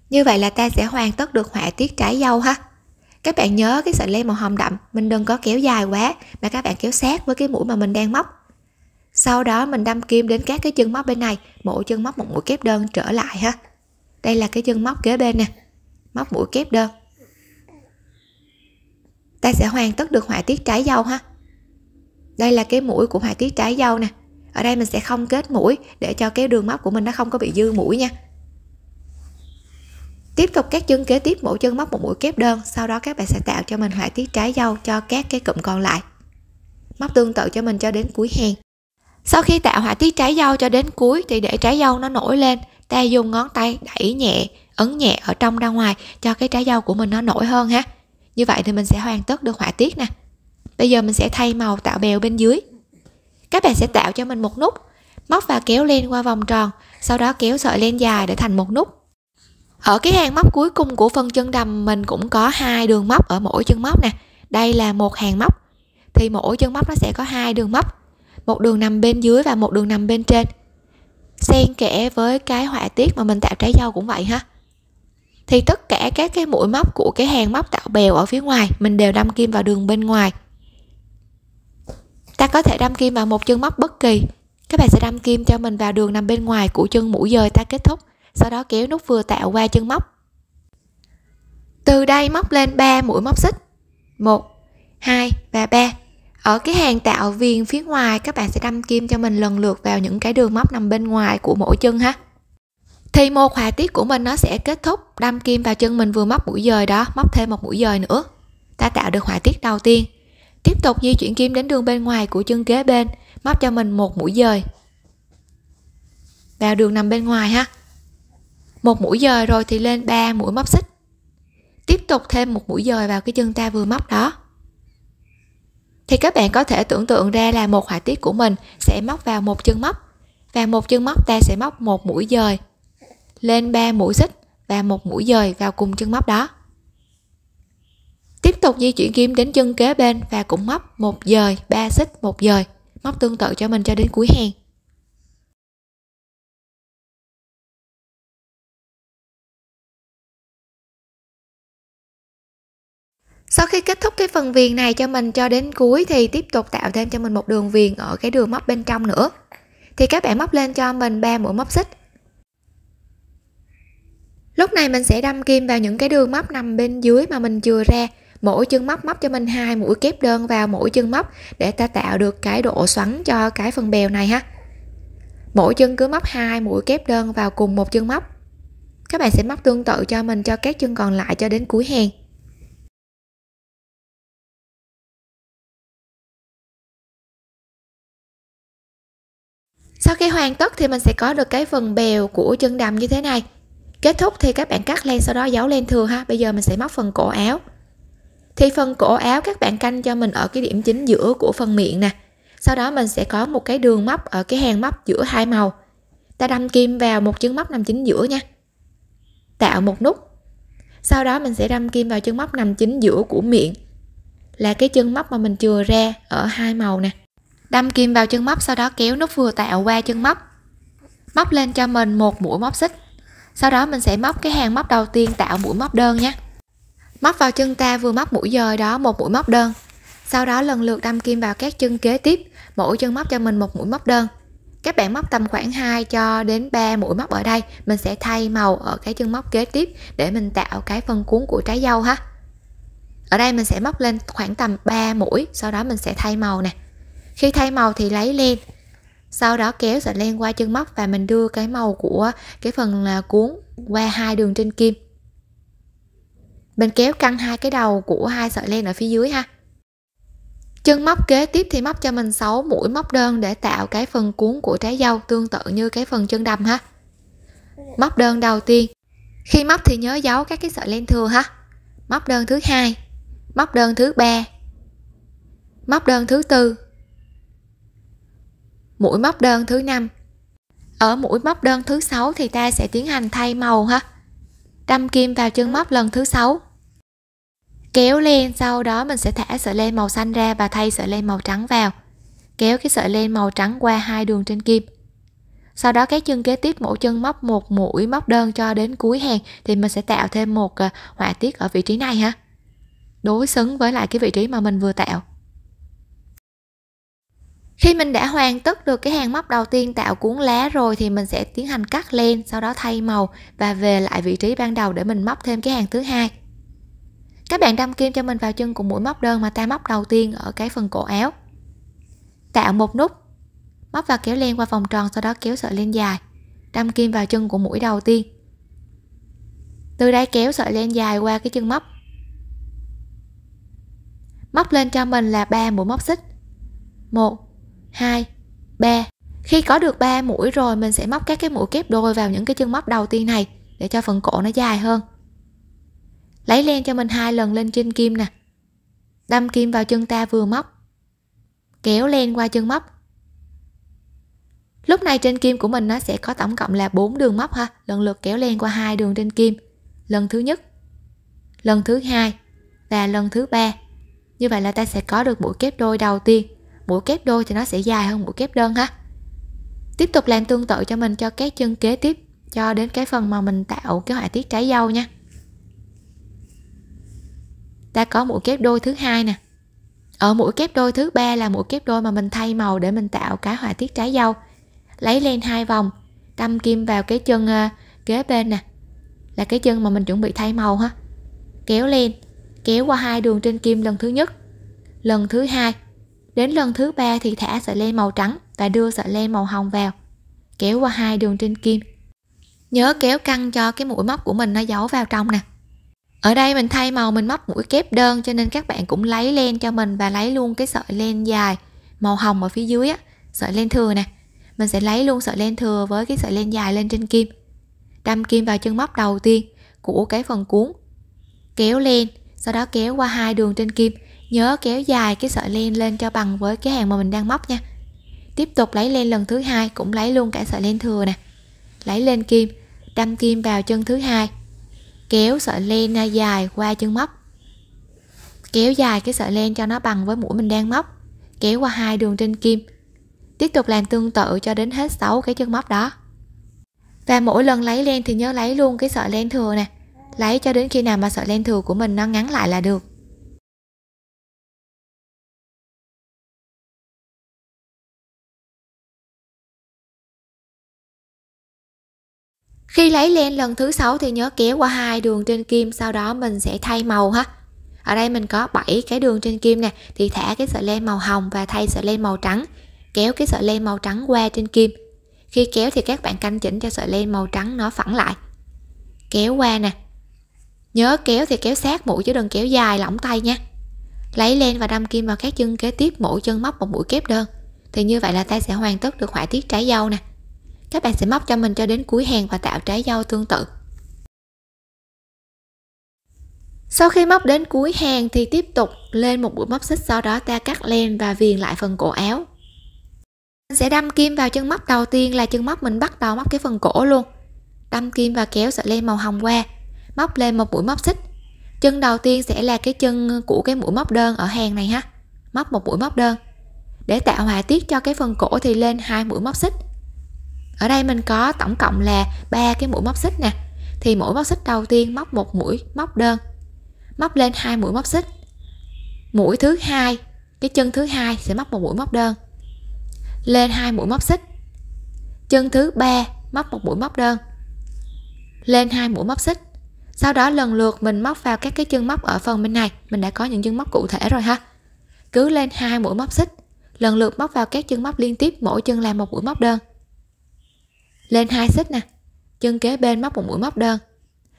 Như vậy là ta sẽ hoàn tất được họa tiết trái dâu ha. Các bạn nhớ cái sợi len màu hồng đậm mình đừng có kéo dài quá mà các bạn kéo sát với cái mũi mà mình đang móc. Sau đó mình đâm kim đến các cái chân móc bên này, mỗi chân móc một mũi kép đơn trở lại ha. Đây là cái chân móc kế bên nè, móc mũi kép đơn. Ta sẽ hoàn tất được họa tiết trái dâu ha. Đây là cái mũi của họa tiết trái dâu nè. Ở đây mình sẽ không kết mũi để cho cái đường móc của mình nó không có bị dư mũi nha. Tiếp tục các chân kế tiếp mỗi chân móc một mũi kép đơn, sau đó các bạn sẽ tạo cho mình họa tiết trái dâu cho các cái cụm còn lại. Móc tương tự cho mình cho đến cuối hàng. Sau khi tạo họa tiết trái dâu cho đến cuối thì để trái dâu nó nổi lên, ta dùng ngón tay đẩy nhẹ, ấn nhẹ ở trong ra ngoài cho cái trái dâu của mình nó nổi hơn ha. Như vậy thì mình sẽ hoàn tất được họa tiết nè. Bây giờ mình sẽ thay màu tạo bèo bên dưới. Các bạn sẽ tạo cho mình một nút, móc và kéo len qua vòng tròn, sau đó kéo sợi len dài để thành một nút. Ở cái hàng móc cuối cùng của phần chân đầm mình cũng có hai đường móc ở mỗi chân móc nè. Đây là một hàng móc thì mỗi chân móc nó sẽ có hai đường móc, một đường nằm bên dưới và một đường nằm bên trên, xen kẽ với cái họa tiết mà mình tạo trái dâu cũng vậy ha. Thì tất cả các cái mũi móc của cái hàng móc tạo bèo ở phía ngoài mình đều đâm kim vào đường bên ngoài. Ta có thể đâm kim vào một chân móc bất kỳ, các bạn sẽ đâm kim cho mình vào đường nằm bên ngoài của chân mũi dời ta kết thúc, sau đó kéo nút vừa tạo qua chân móc. Từ đây móc lên 3 mũi móc xích 1, 2 và 3. Ở cái hàng tạo viền phía ngoài các bạn sẽ đâm kim cho mình lần lượt vào những cái đường móc nằm bên ngoài của mỗi chân ha. Thì một họa tiết của mình nó sẽ kết thúc, đâm kim vào chân mình vừa móc mũi dời đó, móc thêm một mũi dời nữa, ta tạo được họa tiết đầu tiên. Tiếp tục di chuyển kim đến đường bên ngoài của chân kế bên, móc cho mình một mũi dời vào đường nằm bên ngoài ha. Một mũi dời rồi thì lên 3 mũi móc xích, tiếp tục thêm một mũi dời vào cái chân ta vừa móc đó. Thì các bạn có thể tưởng tượng ra là một họa tiết của mình sẽ móc vào một chân móc, và một chân móc ta sẽ móc một mũi dời, lên 3 mũi xích và một mũi dời vào cùng chân móc đó. Tiếp tục di chuyển kim đến chân kế bên và cũng móc 1 dời, 3 xích, 1 dời, móc tương tự cho mình cho đến cuối hàng. Sau khi kết thúc cái phần viền này cho mình cho đến cuối thì tiếp tục tạo thêm cho mình một đường viền ở cái đường móc bên trong nữa. Thì các bạn móc lên cho mình 3 mũi móc xích. Lúc này mình sẽ đâm kim vào những cái đường móc nằm bên dưới mà mình chừa ra, mỗi chân móc móc cho mình 2 mũi kép đơn vào mỗi chân móc để ta tạo được cái độ xoắn cho cái phần bèo này ha. Mỗi chân cứ móc 2 mũi kép đơn vào cùng một chân móc. Các bạn sẽ móc tương tự cho mình cho các chân còn lại cho đến cuối hàng. Sau khi hoàn tất thì mình sẽ có được cái phần bèo của chân đầm như thế này. Kết thúc thì các bạn cắt len sau đó giấu len thừa ha. Bây giờ mình sẽ móc phần cổ áo. Thì phần cổ áo các bạn canh cho mình ở cái điểm chính giữa của phần miệng nè. Sau đó mình sẽ có một cái đường móc ở cái hàng móc giữa hai màu. Ta đâm kim vào một chân móc nằm chính giữa nha. Tạo một nút. Sau đó mình sẽ đâm kim vào chân móc nằm chính giữa của miệng, là cái chân móc mà mình chừa ra ở hai màu nè. Đâm kim vào chân móc sau đó kéo nút vừa tạo qua chân móc. Móc lên cho mình một mũi móc xích. Sau đó mình sẽ móc cái hàng móc đầu tiên tạo mũi móc đơn nhé. Móc vào chân ta vừa móc mũi dời đó một mũi móc đơn. Sau đó lần lượt đâm kim vào các chân kế tiếp, mỗi chân móc cho mình một mũi móc đơn. Các bạn móc tầm khoảng 2 cho đến 3 mũi móc ở đây, mình sẽ thay màu ở cái chân móc kế tiếp để mình tạo cái phần cuốn của trái dâu ha. Ở đây mình sẽ móc lên khoảng tầm 3 mũi, sau đó mình sẽ thay màu nè. Khi thay màu thì lấy len, sau đó kéo sợi len qua chân móc và mình đưa cái màu của cái phần cuốn qua hai đường trên kim. Mình kéo căng hai cái đầu của hai sợi len ở phía dưới ha. Chân móc kế tiếp thì móc cho mình 6 mũi móc đơn để tạo cái phần cuốn của trái dâu tương tự như cái phần chân đầm ha. Móc đơn đầu tiên, khi móc thì nhớ giấu các cái sợi len thừa ha. Móc đơn thứ hai, móc đơn thứ ba, móc đơn thứ tư, mũi móc đơn thứ 5. Ở mũi móc đơn thứ 6 thì ta sẽ tiến hành thay màu ha. Đâm kim vào chân móc lần thứ 6. Kéo len, sau đó mình sẽ thả sợi len màu xanh ra và thay sợi len màu trắng vào. Kéo cái sợi len màu trắng qua hai đường trên kim. Sau đó các chân kế tiếp mỗi chân móc một mũi móc đơn cho đến cuối hàng thì mình sẽ tạo thêm một họa tiết ở vị trí này ha. Đối xứng với lại cái vị trí mà mình vừa tạo. Khi mình đã hoàn tất được cái hàng móc đầu tiên tạo cuốn lá rồi thì mình sẽ tiến hành cắt len, sau đó thay màu và về lại vị trí ban đầu để mình móc thêm cái hàng thứ hai. Các bạn đâm kim cho mình vào chân của mũi móc đơn mà ta móc đầu tiên ở cái phần cổ áo. Tạo một nút, móc và kéo len qua vòng tròn, sau đó kéo sợi len dài, đâm kim vào chân của mũi đầu tiên. Từ đây kéo sợi len dài qua cái chân móc. Móc lên cho mình là 3 mũi móc xích. 1, 2, 3. Khi có được 3 mũi rồi mình sẽ móc các cái mũi kép đôi vào những cái chân móc đầu tiên này để cho phần cổ nó dài hơn. Lấy len cho mình 2 lần lên trên kim nè. Đâm kim vào chân ta vừa móc. Kéo len qua chân móc. Lúc này trên kim của mình nó sẽ có tổng cộng là 4 đường móc ha, lần lượt kéo len qua 2 đường trên kim. lần thứ nhất, lần thứ hai và lần thứ ba. Như vậy là ta sẽ có được mũi kép đôi đầu tiên. Mũi kép đôi thì nó sẽ dài hơn mũi kép đơn ha. Tiếp tục làm tương tự cho mình cho cái chân kế tiếp, cho đến cái phần mà mình tạo cái họa tiết trái dâu nha. Ta có mũi kép đôi thứ hai nè. Ở mũi kép đôi thứ ba là mũi kép đôi mà mình thay màu để mình tạo cái họa tiết trái dâu. Lấy len 2 vòng, đâm kim vào cái chân kế bên nè, là cái chân mà mình chuẩn bị thay màu ha. Kéo len, kéo qua 2 đường trên kim lần thứ nhất, lần thứ hai. Đến lần thứ ba thì thả sợi len màu trắng và đưa sợi len màu hồng vào, kéo qua 2 đường trên kim. Nhớ kéo căng cho cái mũi móc của mình nó giấu vào trong nè. Ở đây mình thay màu mình móc mũi kép đơn, cho nên các bạn cũng lấy len cho mình và lấy luôn cái sợi len dài màu hồng ở phía dưới á, sợi len thừa nè. Mình sẽ lấy luôn sợi len thừa với cái sợi len dài lên trên kim, đâm kim vào chân móc đầu tiên của cái phần cuốn, kéo len, sau đó kéo qua 2 đường trên kim. Nhớ kéo dài cái sợi len lên cho bằng với cái hàng mà mình đang móc nha. Tiếp tục lấy len lần thứ hai, cũng lấy luôn cả sợi len thừa nè, lấy lên kim, đâm kim vào chân thứ hai, kéo sợi len dài qua chân móc, kéo dài cái sợi len cho nó bằng với mũi mình đang móc, kéo qua 2 đường trên kim. Tiếp tục làm tương tự cho đến hết 6 cái chân móc đó. Và mỗi lần lấy len thì nhớ lấy luôn cái sợi len thừa nè, lấy cho đến khi nào mà sợi len thừa của mình nó ngắn lại là được. Khi lấy len lần thứ 6 thì nhớ kéo qua 2 đường trên kim, sau đó mình sẽ thay màu ha. Ở đây mình có 7 cái đường trên kim nè, thì thả cái sợi len màu hồng và thay sợi len màu trắng, kéo cái sợi len màu trắng qua trên kim. Khi kéo thì các bạn canh chỉnh cho sợi len màu trắng nó phẳng lại, kéo qua nè. Nhớ kéo thì kéo sát mũi chứ đừng kéo dài lỏng tay nha. Lấy len và đâm kim vào các chân kế tiếp mỗi chân móc 1 mũi kép đơn, thì như vậy là ta sẽ hoàn tất được họa tiết trái dâu nè. Các bạn sẽ móc cho mình cho đến cuối hàng và tạo trái dâu tương tự. Sau khi móc đến cuối hàng thì tiếp tục lên 1 mũi móc xích, sau đó ta cắt len và viền lại phần cổ áo. Mình sẽ đâm kim vào chân móc đầu tiên là chân móc mình bắt đầu móc cái phần cổ luôn. Đâm kim và kéo sợi len màu hồng qua, móc lên 1 mũi móc xích. Chân đầu tiên sẽ là cái chân của cái mũi móc đơn ở hàng này ha, móc 1 mũi móc đơn. Để tạo họa tiết cho cái phần cổ thì lên 2 mũi móc xích. Ở đây mình có tổng cộng là 3 cái mũi móc xích nè, thì mỗi móc xích đầu tiên móc 1 mũi móc đơn, móc lên 2 mũi móc xích. Mũi thứ hai, cái chân thứ hai sẽ móc 1 mũi móc đơn, lên 2 mũi móc xích. Chân thứ ba móc 1 mũi móc đơn, lên 2 mũi móc xích. Sau đó lần lượt mình móc vào các cái chân móc ở phần bên này, mình đã có những chân móc cụ thể rồi ha. Cứ lên 2 mũi móc xích, lần lượt móc vào các chân móc liên tiếp, mỗi chân là 1 mũi móc đơn. Lên 2 xích nè, chân kế bên móc 1 mũi móc đơn.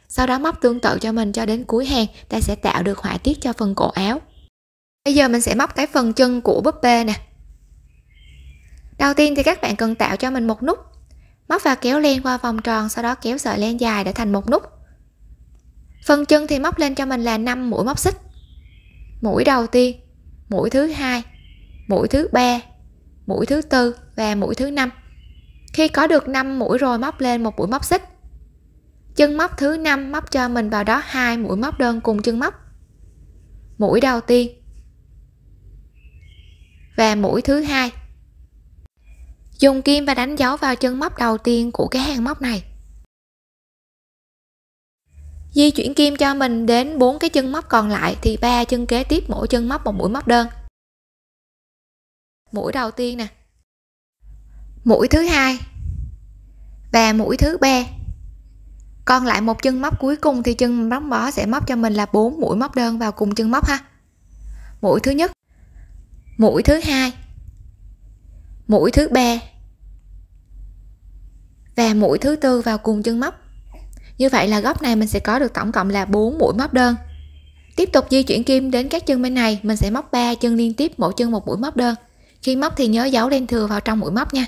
Sau đó móc tương tự cho mình cho đến cuối hàng, ta sẽ tạo được họa tiết cho phần cổ áo. Bây giờ mình sẽ móc cái phần chân của búp bê nè. Đầu tiên thì các bạn cần tạo cho mình 1 nút. Móc và kéo len qua vòng tròn, sau đó kéo sợi len dài để thành 1 nút. Phần chân thì móc lên cho mình là 5 mũi móc xích. Mũi đầu tiên, mũi thứ hai, mũi thứ ba, mũi thứ tư và mũi thứ 5. Khi có được 5 mũi rồi móc lên 1 mũi móc xích. Chân móc thứ 5 móc cho mình vào đó 2 mũi móc đơn cùng chân móc. Mũi đầu tiên và mũi thứ hai. Dùng kim và đánh dấu vào chân móc đầu tiên của cái hàng móc này. Di chuyển kim cho mình đến 4 cái chân móc còn lại, thì 3 chân kế tiếp mỗi chân móc 1 mũi móc đơn. Mũi đầu tiên nè, mũi thứ hai và mũi thứ ba. Còn lại 1 chân móc cuối cùng thì chân móc bó sẽ móc cho mình là 4 mũi móc đơn vào cùng chân móc ha. Mũi thứ nhất, mũi thứ hai, mũi thứ ba và mũi thứ tư vào cùng chân móc. Như vậy là góc này mình sẽ có được tổng cộng là 4 mũi móc đơn. Tiếp tục di chuyển kim đến các chân bên này, mình sẽ móc 3 chân liên tiếp, mỗi chân 1 mũi móc đơn. Khi móc thì nhớ giấu len thừa vào trong mũi móc nha.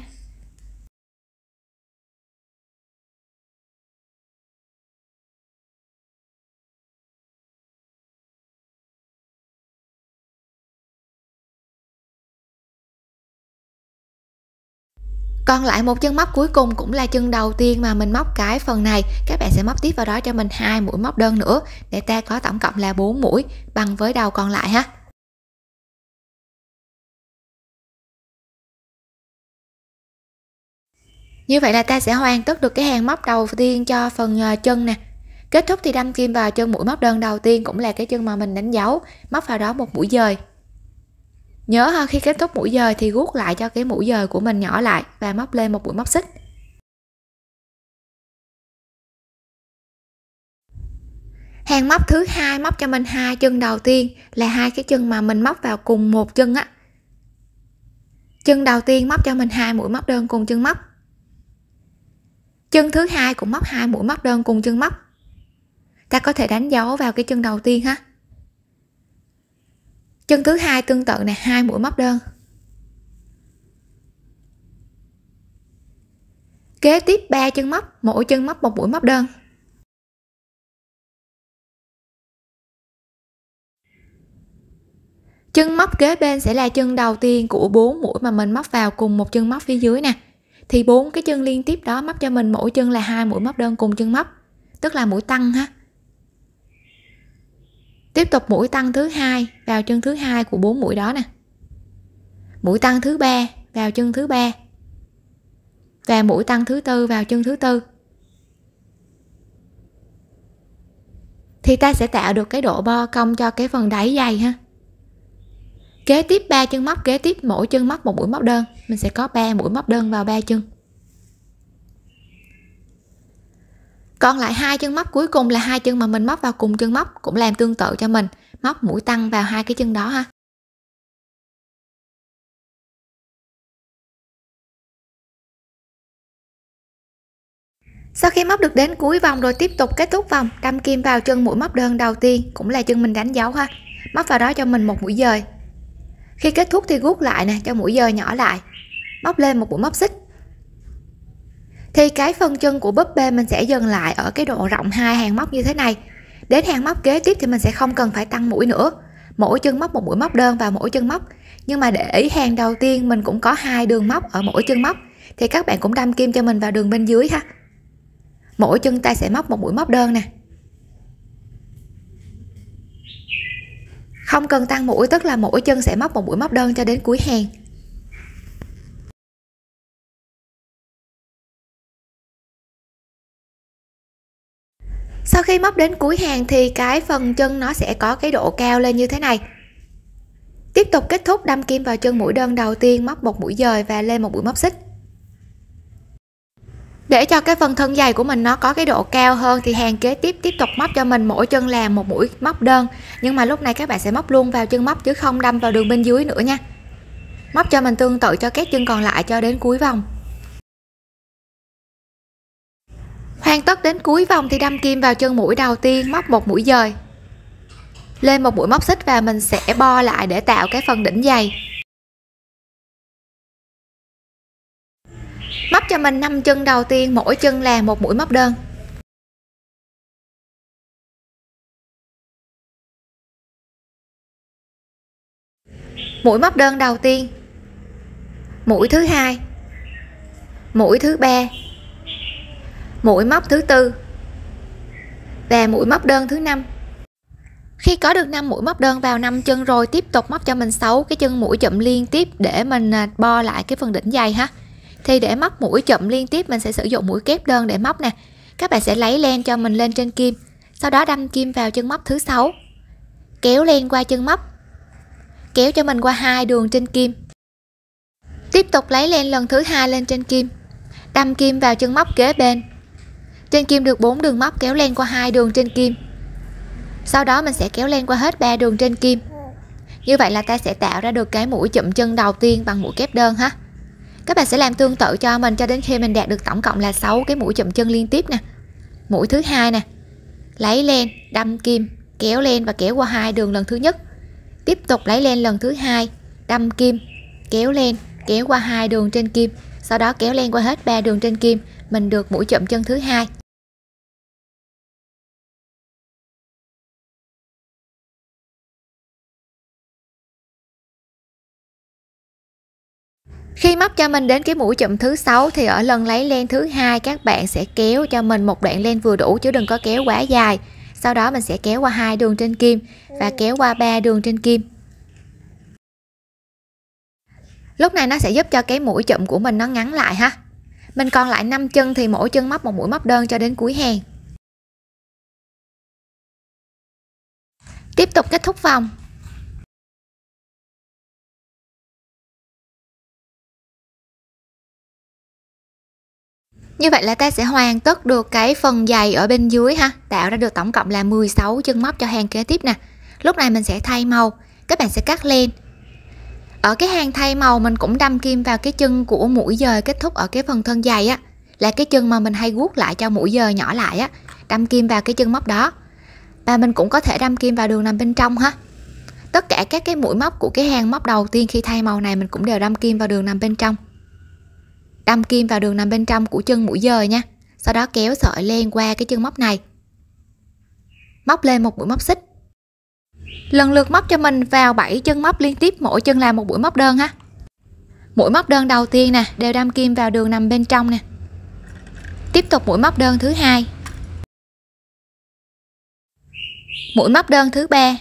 Còn lại một chân móc cuối cùng cũng là chân đầu tiên mà mình móc cái phần này, các bạn sẽ móc tiếp vào đó cho mình 2 mũi móc đơn nữa để ta có tổng cộng là 4 mũi bằng với đầu còn lại ha. Như vậy là ta sẽ hoàn tất được cái hàng móc đầu tiên cho phần chân nè. Kết thúc thì đâm kim vào chân mũi móc đơn đầu tiên, cũng là cái chân mà mình đánh dấu, móc vào đó một mũi dời. Nhớ ha, khi kết thúc mũi dời thì guốc lại cho cái mũi dời của mình nhỏ lại và móc lên một mũi móc xích. Hàng móc thứ hai móc cho mình 2 chân đầu tiên, là 2 cái chân mà mình móc vào cùng một chân á. Chân đầu tiên móc cho mình 2 mũi móc đơn cùng chân móc. Chân thứ hai cũng móc 2 mũi móc đơn cùng chân móc. Ta có thể đánh dấu vào cái chân đầu tiên ha. Chân thứ hai tương tự nè, 2 mũi móc đơn. Kế tiếp 3 chân móc, mỗi chân móc 1 mũi móc đơn. Chân móc kế bên sẽ là chân đầu tiên của 4 mũi mà mình móc vào cùng một chân móc phía dưới nè. Thì 4 cái chân liên tiếp đó móc cho mình mỗi chân là 2 mũi móc đơn cùng chân móc, tức là mũi tăng ha. Tiếp tục mũi tăng thứ hai vào chân thứ hai của 4 mũi đó nè, mũi tăng thứ ba vào chân thứ ba và mũi tăng thứ tư vào chân thứ tư, thì ta sẽ tạo được cái độ bo cong cho cái phần đáy giày ha. Kế tiếp 3 chân móc, kế tiếp mỗi chân móc 1 mũi móc đơn, mình sẽ có 3 mũi móc đơn vào 3 chân. Còn lại 2 chân móc cuối cùng là 2 chân mà mình móc vào cùng chân móc, cũng làm tương tự cho mình, móc mũi tăng vào 2 cái chân đó ha. Sau khi móc được đến cuối vòng rồi tiếp tục kết thúc vòng, đâm kim vào chân mũi móc đơn đầu tiên, cũng là chân mình đánh dấu ha. Móc vào đó cho mình 1 mũi dời. Khi kết thúc thì guốc lại nè, cho mũi dời nhỏ lại, móc lên 1 mũi móc xích. Thì cái phần chân của búp bê mình sẽ dừng lại ở cái độ rộng 2 hàng móc như thế này. Đến hàng móc kế tiếp thì mình sẽ không cần phải tăng mũi nữa, mỗi chân móc 1 mũi móc đơn vào mỗi chân móc. Nhưng mà để ý hàng đầu tiên mình cũng có 2 đường móc ở mỗi chân móc, thì các bạn cũng đâm kim cho mình vào đường bên dưới ha. Mỗi chân ta sẽ móc 1 mũi móc đơn nè, không cần tăng mũi, tức là mỗi chân sẽ móc 1 mũi móc đơn cho đến cuối hàng. Sau khi móc đến cuối hàng thì cái phần chân nó sẽ có cái độ cao lên như thế này. Tiếp tục kết thúc đâm kim vào chân mũi đơn đầu tiên, móc 1 mũi dời và lên 1 mũi móc xích. Để cho cái phần thân giày của mình nó có cái độ cao hơn thì hàng kế tiếp tiếp tục móc cho mình mỗi chân là 1 mũi móc đơn, nhưng mà lúc này các bạn sẽ móc luôn vào chân móc chứ không đâm vào đường bên dưới nữa nha. Móc cho mình tương tự cho các chân còn lại cho đến cuối vòng. Hoàn tất đến cuối vòng thì đâm kim vào chân mũi đầu tiên, móc 1 mũi dời, lên 1 mũi móc xích và mình sẽ bo lại để tạo cái phần đỉnh giày. Móc cho mình 5 chân đầu tiên, mỗi chân là 1 mũi móc đơn. Mũi móc đơn đầu tiên, mũi thứ hai, mũi thứ ba, mũi móc thứ tư và mũi móc đơn thứ 5. Khi có được 5 mũi móc đơn vào 5 chân rồi, tiếp tục móc cho mình 6 cái chân mũi chậm liên tiếp để mình bo lại cái phần đỉnh giày ha. Thì để móc mũi chậm liên tiếp mình sẽ sử dụng mũi kép đơn để móc nè. Các bạn sẽ lấy len cho mình lên trên kim, sau đó đâm kim vào chân móc thứ 6, kéo len qua chân móc, kéo cho mình qua 2 đường trên kim. Tiếp tục lấy len lần thứ 2 lên trên kim, đâm kim vào chân móc kế bên. Trên kim được 4 đường móc, kéo len qua 2 đường trên kim, sau đó mình sẽ kéo len qua hết 3 đường trên kim. Như vậy là ta sẽ tạo ra được cái mũi chậm chân đầu tiên bằng mũi kép đơn ha. Các bạn sẽ làm tương tự cho mình cho đến khi mình đạt được tổng cộng là 6 cái mũi chậm chân liên tiếp nè. Mũi thứ hai nè, lấy len, đâm kim, kéo len và kéo qua 2 đường lần thứ nhất. Tiếp tục lấy len lần thứ hai, đâm kim, kéo len, kéo qua 2 đường trên kim, sau đó kéo len qua hết 3 đường trên kim, mình được mũi chậm chân thứ hai. Khi móc cho mình đến cái mũi chùm thứ 6 thì ở lần lấy len thứ 2 các bạn sẽ kéo cho mình một đoạn len vừa đủ chứ đừng có kéo quá dài. Sau đó mình sẽ kéo qua 2 đường trên kim và kéo qua 3 đường trên kim. Lúc này nó sẽ giúp cho cái mũi chùm của mình nó ngắn lại ha. Mình còn lại 5 chân thì mỗi chân móc một mũi móc đơn cho đến cuối hàng. Tiếp tục kết thúc vòng. Như vậy là ta sẽ hoàn tất được cái phần dày ở bên dưới ha, tạo ra được tổng cộng là 16 chân móc cho hàng kế tiếp nè. Lúc này mình sẽ thay màu, các bạn sẽ cắt len. Ở cái hàng thay màu mình cũng đâm kim vào cái chân của mũi dời kết thúc ở cái phần thân dày á, là cái chân mà mình hay guốc lại cho mũi dời nhỏ lại á, đâm kim vào cái chân móc đó. Và mình cũng có thể đâm kim vào đường nằm bên trong ha. Tất cả các cái mũi móc của cái hàng móc đầu tiên khi thay màu này mình cũng đều đâm kim vào đường nằm bên trong. Đâm kim vào đường nằm bên trong của chân mũi dời nha. Sau đó kéo sợi len qua cái chân móc này. Móc lên một mũi móc xích. Lần lượt móc cho mình vào 7 chân móc liên tiếp, mỗi chân là một mũi móc đơn ha. Mũi móc đơn đầu tiên nè, đều đâm kim vào đường nằm bên trong nè. Tiếp tục mũi móc đơn thứ 2. Mũi móc đơn thứ 3.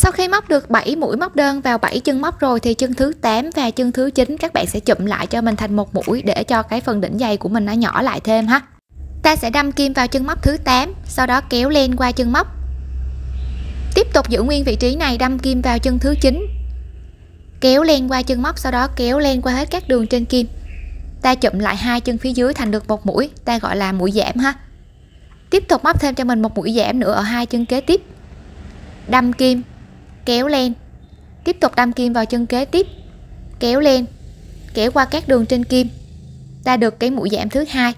Sau khi móc được 7 mũi móc đơn vào 7 chân móc rồi thì chân thứ 8 và chân thứ 9 các bạn sẽ chụm lại cho mình thành một mũi để cho cái phần đỉnh dày của mình nó nhỏ lại thêm ha. Ta sẽ đâm kim vào chân móc thứ 8, sau đó kéo len qua chân móc. Tiếp tục giữ nguyên vị trí này, đâm kim vào chân thứ 9. Kéo len qua chân móc, sau đó kéo len qua hết các đường trên kim. Ta chụm lại 2 chân phía dưới thành được một mũi, ta gọi là mũi giảm ha. Tiếp tục móc thêm cho mình một mũi giảm nữa ở 2 chân kế tiếp. Đâm kim, kéo len, tiếp tục đâm kim vào chân kế tiếp, kéo len, kéo qua các đường trên kim, ta được cái mũi giảm thứ 2.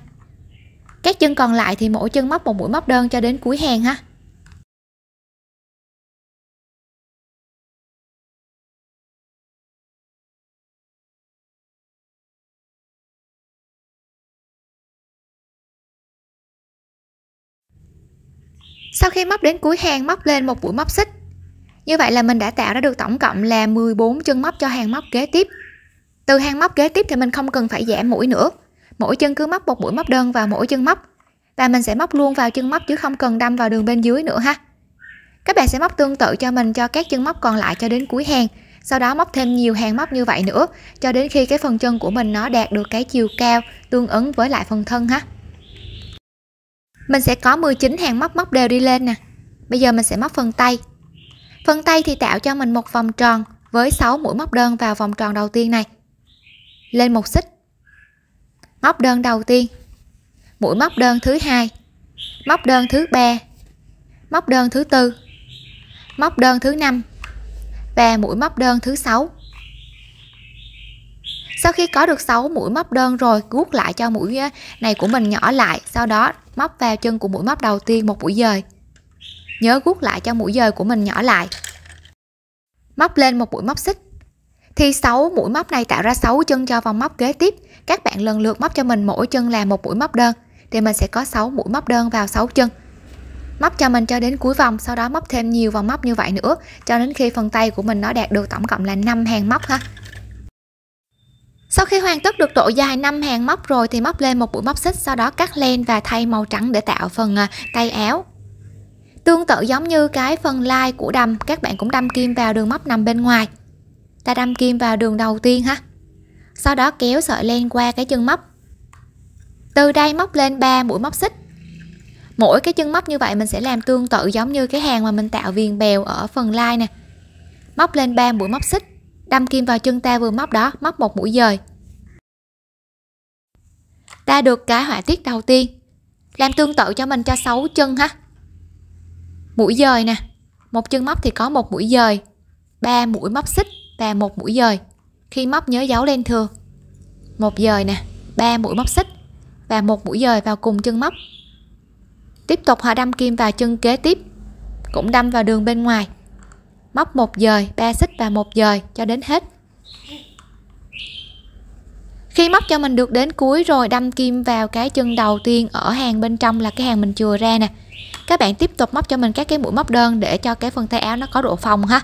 Các chân còn lại thì mỗi chân móc một mũi móc đơn cho đến cuối hàng ha. Sau khi móc đến cuối hàng, móc lên một mũi móc xích. Như vậy là mình đã tạo ra được tổng cộng là 14 chân móc cho hàng móc kế tiếp. Từ hàng móc kế tiếp thì mình không cần phải giảm mũi nữa. Mỗi chân cứ móc một mũi móc đơn vào mỗi chân móc. Và mình sẽ móc luôn vào chân móc chứ không cần đâm vào đường bên dưới nữa ha. Các bạn sẽ móc tương tự cho mình cho các chân móc còn lại cho đến cuối hàng. Sau đó móc thêm nhiều hàng móc như vậy nữa cho đến khi cái phần chân của mình nó đạt được cái chiều cao tương ứng với lại phần thân ha. Mình sẽ có 19 hàng móc đều đi lên nè. Bây giờ mình sẽ móc phần tay. Phần tay thì tạo cho mình một vòng tròn với 6 mũi móc đơn vào vòng tròn đầu tiên này. Lên một xích. Móc đơn đầu tiên. Mũi móc đơn thứ 2. Móc đơn thứ 3. Móc đơn thứ 4. Móc đơn thứ 5. Và mũi móc đơn thứ 6. Sau khi có được 6 mũi móc đơn rồi, guốc lại cho mũi này của mình nhỏ lại, sau đó móc vào chân của mũi móc đầu tiên một mũi dời. Nhớ guốc lại cho mũi dời của mình nhỏ lại. Móc lên một mũi móc xích. Thì 6 mũi móc này tạo ra 6 chân cho vòng móc kế tiếp. Các bạn lần lượt móc cho mình mỗi chân là một mũi móc đơn thì mình sẽ có 6 mũi móc đơn vào 6 chân. Móc cho mình cho đến cuối vòng, sau đó móc thêm nhiều vòng móc như vậy nữa cho đến khi phần tay của mình nó đạt được tổng cộng là 5 hàng móc ha. Sau khi hoàn tất được độ dài 5 hàng móc rồi thì móc lên một mũi móc xích, sau đó cắt len và thay màu trắng để tạo phần tay áo. Tương tự giống như cái phần lai của đầm, các bạn cũng đâm kim vào đường móc nằm bên ngoài. Ta đâm kim vào đường đầu tiên ha. Sau đó kéo sợi len qua cái chân móc. Từ đây móc lên 3 mũi móc xích. Mỗi cái chân móc như vậy mình sẽ làm tương tự giống như cái hàng mà mình tạo viền bèo ở phần lai nè. Móc lên 3 mũi móc xích, đâm kim vào chân ta vừa móc đó, móc một mũi dời. Ta được cái họa tiết đầu tiên. Làm tương tự cho mình cho 6 chân ha. Mũi dời nè, một chân móc thì có một mũi dời, 3 mũi móc xích và một mũi dời. Khi móc nhớ giấu len thừa. Một dời nè, 3 mũi móc xích và một mũi dời vào cùng chân móc. Tiếp tục họ đâm kim vào chân kế tiếp, cũng đâm vào đường bên ngoài. Móc một dời, 3 xích và một dời cho đến hết. Khi móc cho mình được đến cuối rồi, đâm kim vào cái chân đầu tiên ở hàng bên trong là cái hàng mình chừa ra nè. các bạn tiếp tục móc cho mình các cái mũi móc đơn để cho cái phần tay áo nó có độ phồng ha.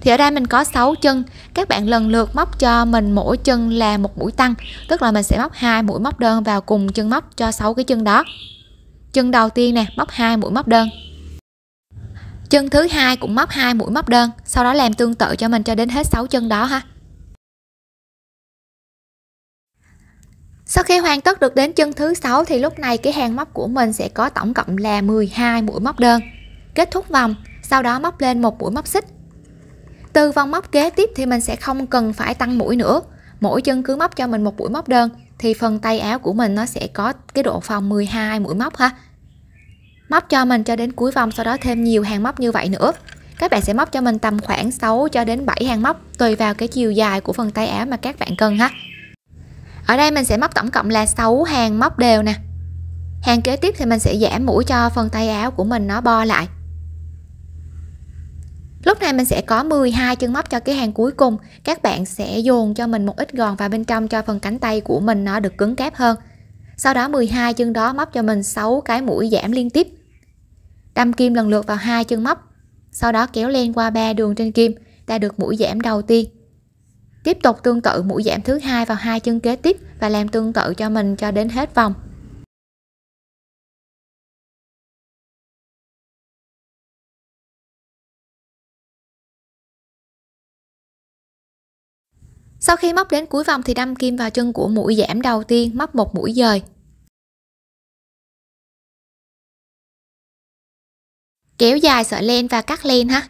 Thì ở đây mình có 6 chân, các bạn lần lượt móc cho mình mỗi chân là một mũi tăng, tức là mình sẽ móc 2 mũi móc đơn vào cùng chân móc cho 6 cái chân đó. Chân đầu tiên nè, móc 2 mũi móc đơn, chân thứ hai cũng móc 2 mũi móc đơn, sau đó làm tương tự cho mình cho đến hết 6 chân đó ha. Sau khi hoàn tất được đến chân thứ 6 thì lúc này cái hàng móc của mình sẽ có tổng cộng là 12 mũi móc đơn. Kết thúc vòng, sau đó móc lên một mũi móc xích. Từ vòng móc kế tiếp thì mình sẽ không cần phải tăng mũi nữa, mỗi chân cứ móc cho mình một mũi móc đơn thì phần tay áo của mình nó sẽ có cái độ phồng 12 mũi móc ha. Móc cho mình cho đến cuối vòng, sau đó thêm nhiều hàng móc như vậy nữa. Các bạn sẽ móc cho mình tầm khoảng 6 cho đến 7 hàng móc tùy vào cái chiều dài của phần tay áo mà các bạn cần ha. Ở đây mình sẽ móc tổng cộng là 6 hàng móc đều nè. Hàng kế tiếp thì mình sẽ giảm mũi cho phần tay áo của mình nó bo lại. Lúc này mình sẽ có 12 chân móc cho cái hàng cuối cùng. Các bạn sẽ dồn cho mình một ít gòn vào bên trong cho phần cánh tay của mình nó được cứng cáp hơn. Sau đó 12 chân đó móc cho mình 6 cái mũi giảm liên tiếp. Đâm kim lần lượt vào 2 chân móc, sau đó kéo len qua 3 đường trên kim ta được mũi giảm đầu tiên. Tiếp tục tương tự mũi giảm thứ 2 vào 2 chân kế tiếp và làm tương tự cho mình cho đến hết vòng. Sau khi móc đến cuối vòng thì đâm kim vào chân của mũi giảm đầu tiên, móc một mũi dời. Kéo dài sợi len và cắt len ha.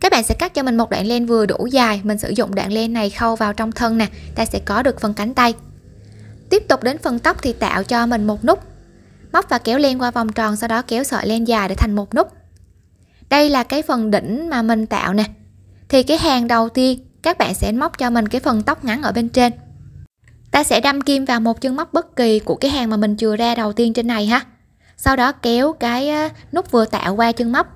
Các bạn sẽ cắt cho mình một đoạn len vừa đủ dài, mình sử dụng đoạn len này khâu vào trong thân nè, ta sẽ có được phần cánh tay. Tiếp tục đến phần tóc thì tạo cho mình một nút. Móc và kéo len qua vòng tròn, sau đó kéo sợi len dài để thành một nút. Đây là cái phần đỉnh mà mình tạo nè. Thì cái hàng đầu tiên các bạn sẽ móc cho mình cái phần tóc ngắn ở bên trên. Ta sẽ đâm kim vào một chân móc bất kỳ của cái hàng mà mình chừa ra đầu tiên trên này ha. Sau đó kéo cái nút vừa tạo qua chân móc.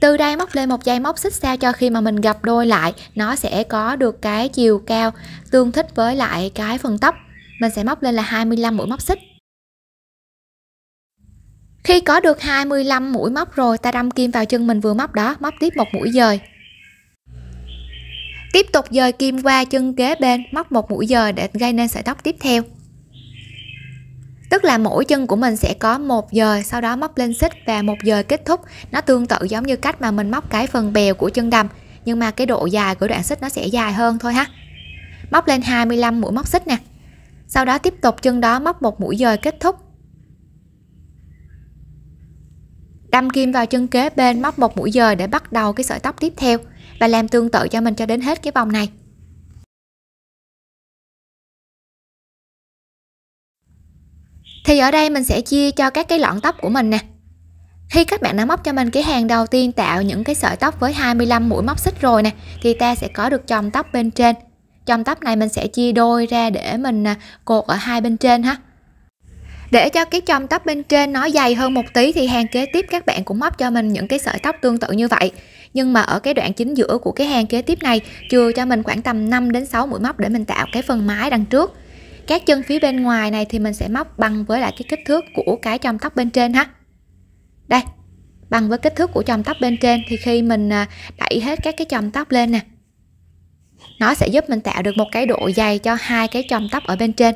Từ đây móc lên một dây móc xích sao cho khi mà mình gập đôi lại nó sẽ có được cái chiều cao tương thích với lại cái phần tóc. Mình sẽ móc lên là 25 mũi móc xích. Khi có được 25 mũi móc rồi, ta đâm kim vào chân mình vừa móc đó, móc tiếp một mũi dời. Tiếp tục dời kim qua chân kế bên, móc một mũi dời để gây nên sợi tóc tiếp theo. Tức là mỗi chân của mình sẽ có một dời, sau đó móc lên xích và một dời kết thúc. Nó tương tự giống như cách mà mình móc cái phần bèo của chân đầm, nhưng mà cái độ dài của đoạn xích nó sẽ dài hơn thôi ha. Móc lên 25 mũi móc xích nè. Sau đó tiếp tục chân đó móc một mũi dời kết thúc. Đâm kim vào chân kế bên, móc một mũi dời để bắt đầu cái sợi tóc tiếp theo và làm tương tự cho mình cho đến hết cái vòng này. Thì ở đây mình sẽ chia cho các cái lọn tóc của mình nè. Khi các bạn đã móc cho mình cái hàng đầu tiên tạo những cái sợi tóc với 25 mũi móc xích rồi nè, thì ta sẽ có được chòm tóc bên trên. Chòm tóc này mình sẽ chia đôi ra để mình cột ở hai bên trên ha. Để cho cái chòm tóc bên trên nó dày hơn một tí thì hàng kế tiếp các bạn cũng móc cho mình những cái sợi tóc tương tự như vậy. Nhưng mà ở cái đoạn chính giữa của cái hàng kế tiếp này chừa cho mình khoảng tầm 5 đến 6 mũi móc để mình tạo cái phần mái đằng trước. Các chân phía bên ngoài này thì mình sẽ móc bằng với lại cái kích thước của cái chòm tóc bên trên ha. Đây, bằng với kích thước của chòm tóc bên trên thì khi mình đẩy hết các cái chòm tóc lên nè, nó sẽ giúp mình tạo được một cái độ dày cho hai cái chòm tóc ở bên trên.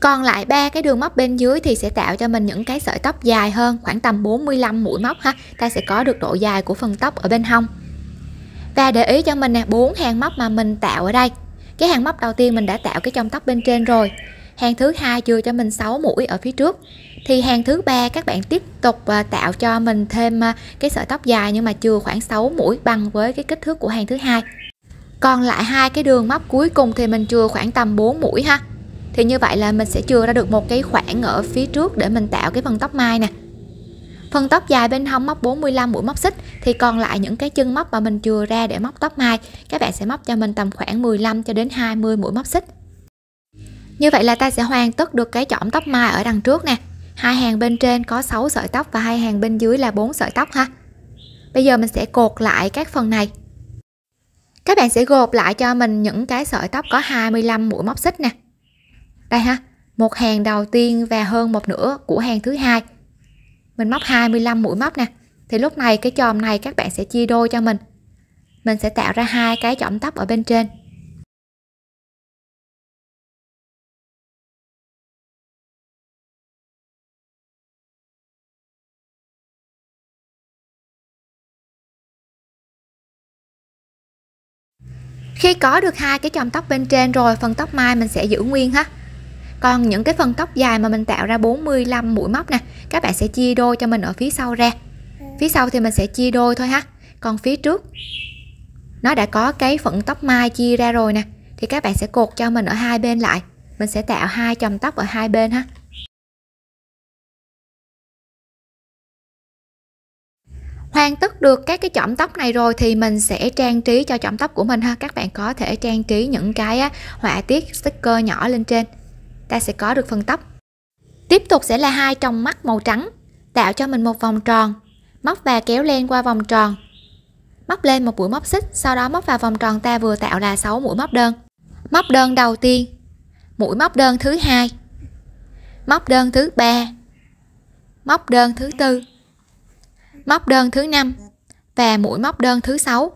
Còn lại 3 cái đường móc bên dưới thì sẽ tạo cho mình những cái sợi tóc dài hơn, khoảng tầm 45 mũi móc ha. Ta sẽ có được độ dài của phần tóc ở bên hông. Và để ý cho mình nè, 4 hàng móc mà mình tạo ở đây. Cái hàng móc đầu tiên mình đã tạo cái chòm tóc bên trên rồi. Hàng thứ hai chừa cho mình 6 mũi ở phía trước. Thì hàng thứ ba các bạn tiếp tục tạo cho mình thêm cái sợi tóc dài nhưng mà chừa khoảng 6 mũi bằng với cái kích thước của hàng thứ hai. Còn lại 2 cái đường móc cuối cùng thì mình chừa khoảng tầm 4 mũi ha. Thì như vậy là mình sẽ chừa ra được một cái khoảng ở phía trước để mình tạo cái phần tóc mai nè. Phần tóc dài bên hông móc 45 mũi móc xích, thì còn lại những cái chân móc mà mình chừa ra để móc tóc mai, các bạn sẽ móc cho mình tầm khoảng 15 cho đến 20 mũi móc xích. Như vậy là ta sẽ hoàn tất được cái chỏm tóc mai ở đằng trước nè. 2 hàng bên trên có 6 sợi tóc và 2 hàng bên dưới là 4 sợi tóc ha. Bây giờ mình sẽ cột lại các phần này. Các bạn sẽ gộp lại cho mình những cái sợi tóc có 25 mũi móc xích nè. Đây ha, một hàng đầu tiên và hơn một nửa của hàng thứ hai. mình móc 25 mũi móc nè, thì lúc này cái chòm này các bạn sẽ chia đôi cho mình. Mình sẽ tạo ra hai cái chòm tóc ở bên trên. Khi có được hai cái chòm tóc bên trên rồi, phần tóc mai mình sẽ giữ nguyên ha. Còn những cái phần tóc dài mà mình tạo ra 45 mũi móc nè, các bạn sẽ chia đôi cho mình ở phía sau ra. Phía sau thì mình sẽ chia đôi thôi ha. Còn phía trước nó đã có cái phần tóc mai chia ra rồi nè, thì các bạn sẽ cột cho mình ở hai bên lại. Mình sẽ tạo hai chòm tóc ở hai bên ha. Hoàn tất được các cái chòm tóc này rồi thì mình sẽ trang trí cho chòm tóc của mình ha. Các bạn có thể trang trí những cái họa tiết sticker nhỏ lên trên. Ta sẽ có được phần tóc. Tiếp tục sẽ là hai tròng mắt màu trắng. Tạo cho mình một vòng tròn, móc và kéo len qua vòng tròn, móc lên một mũi móc xích, sau đó móc vào vòng tròn ta vừa tạo là 6 mũi móc đơn. Móc đơn đầu tiên, mũi móc đơn thứ hai, móc đơn thứ ba, móc đơn thứ tư, móc đơn thứ năm và mũi móc đơn thứ sáu.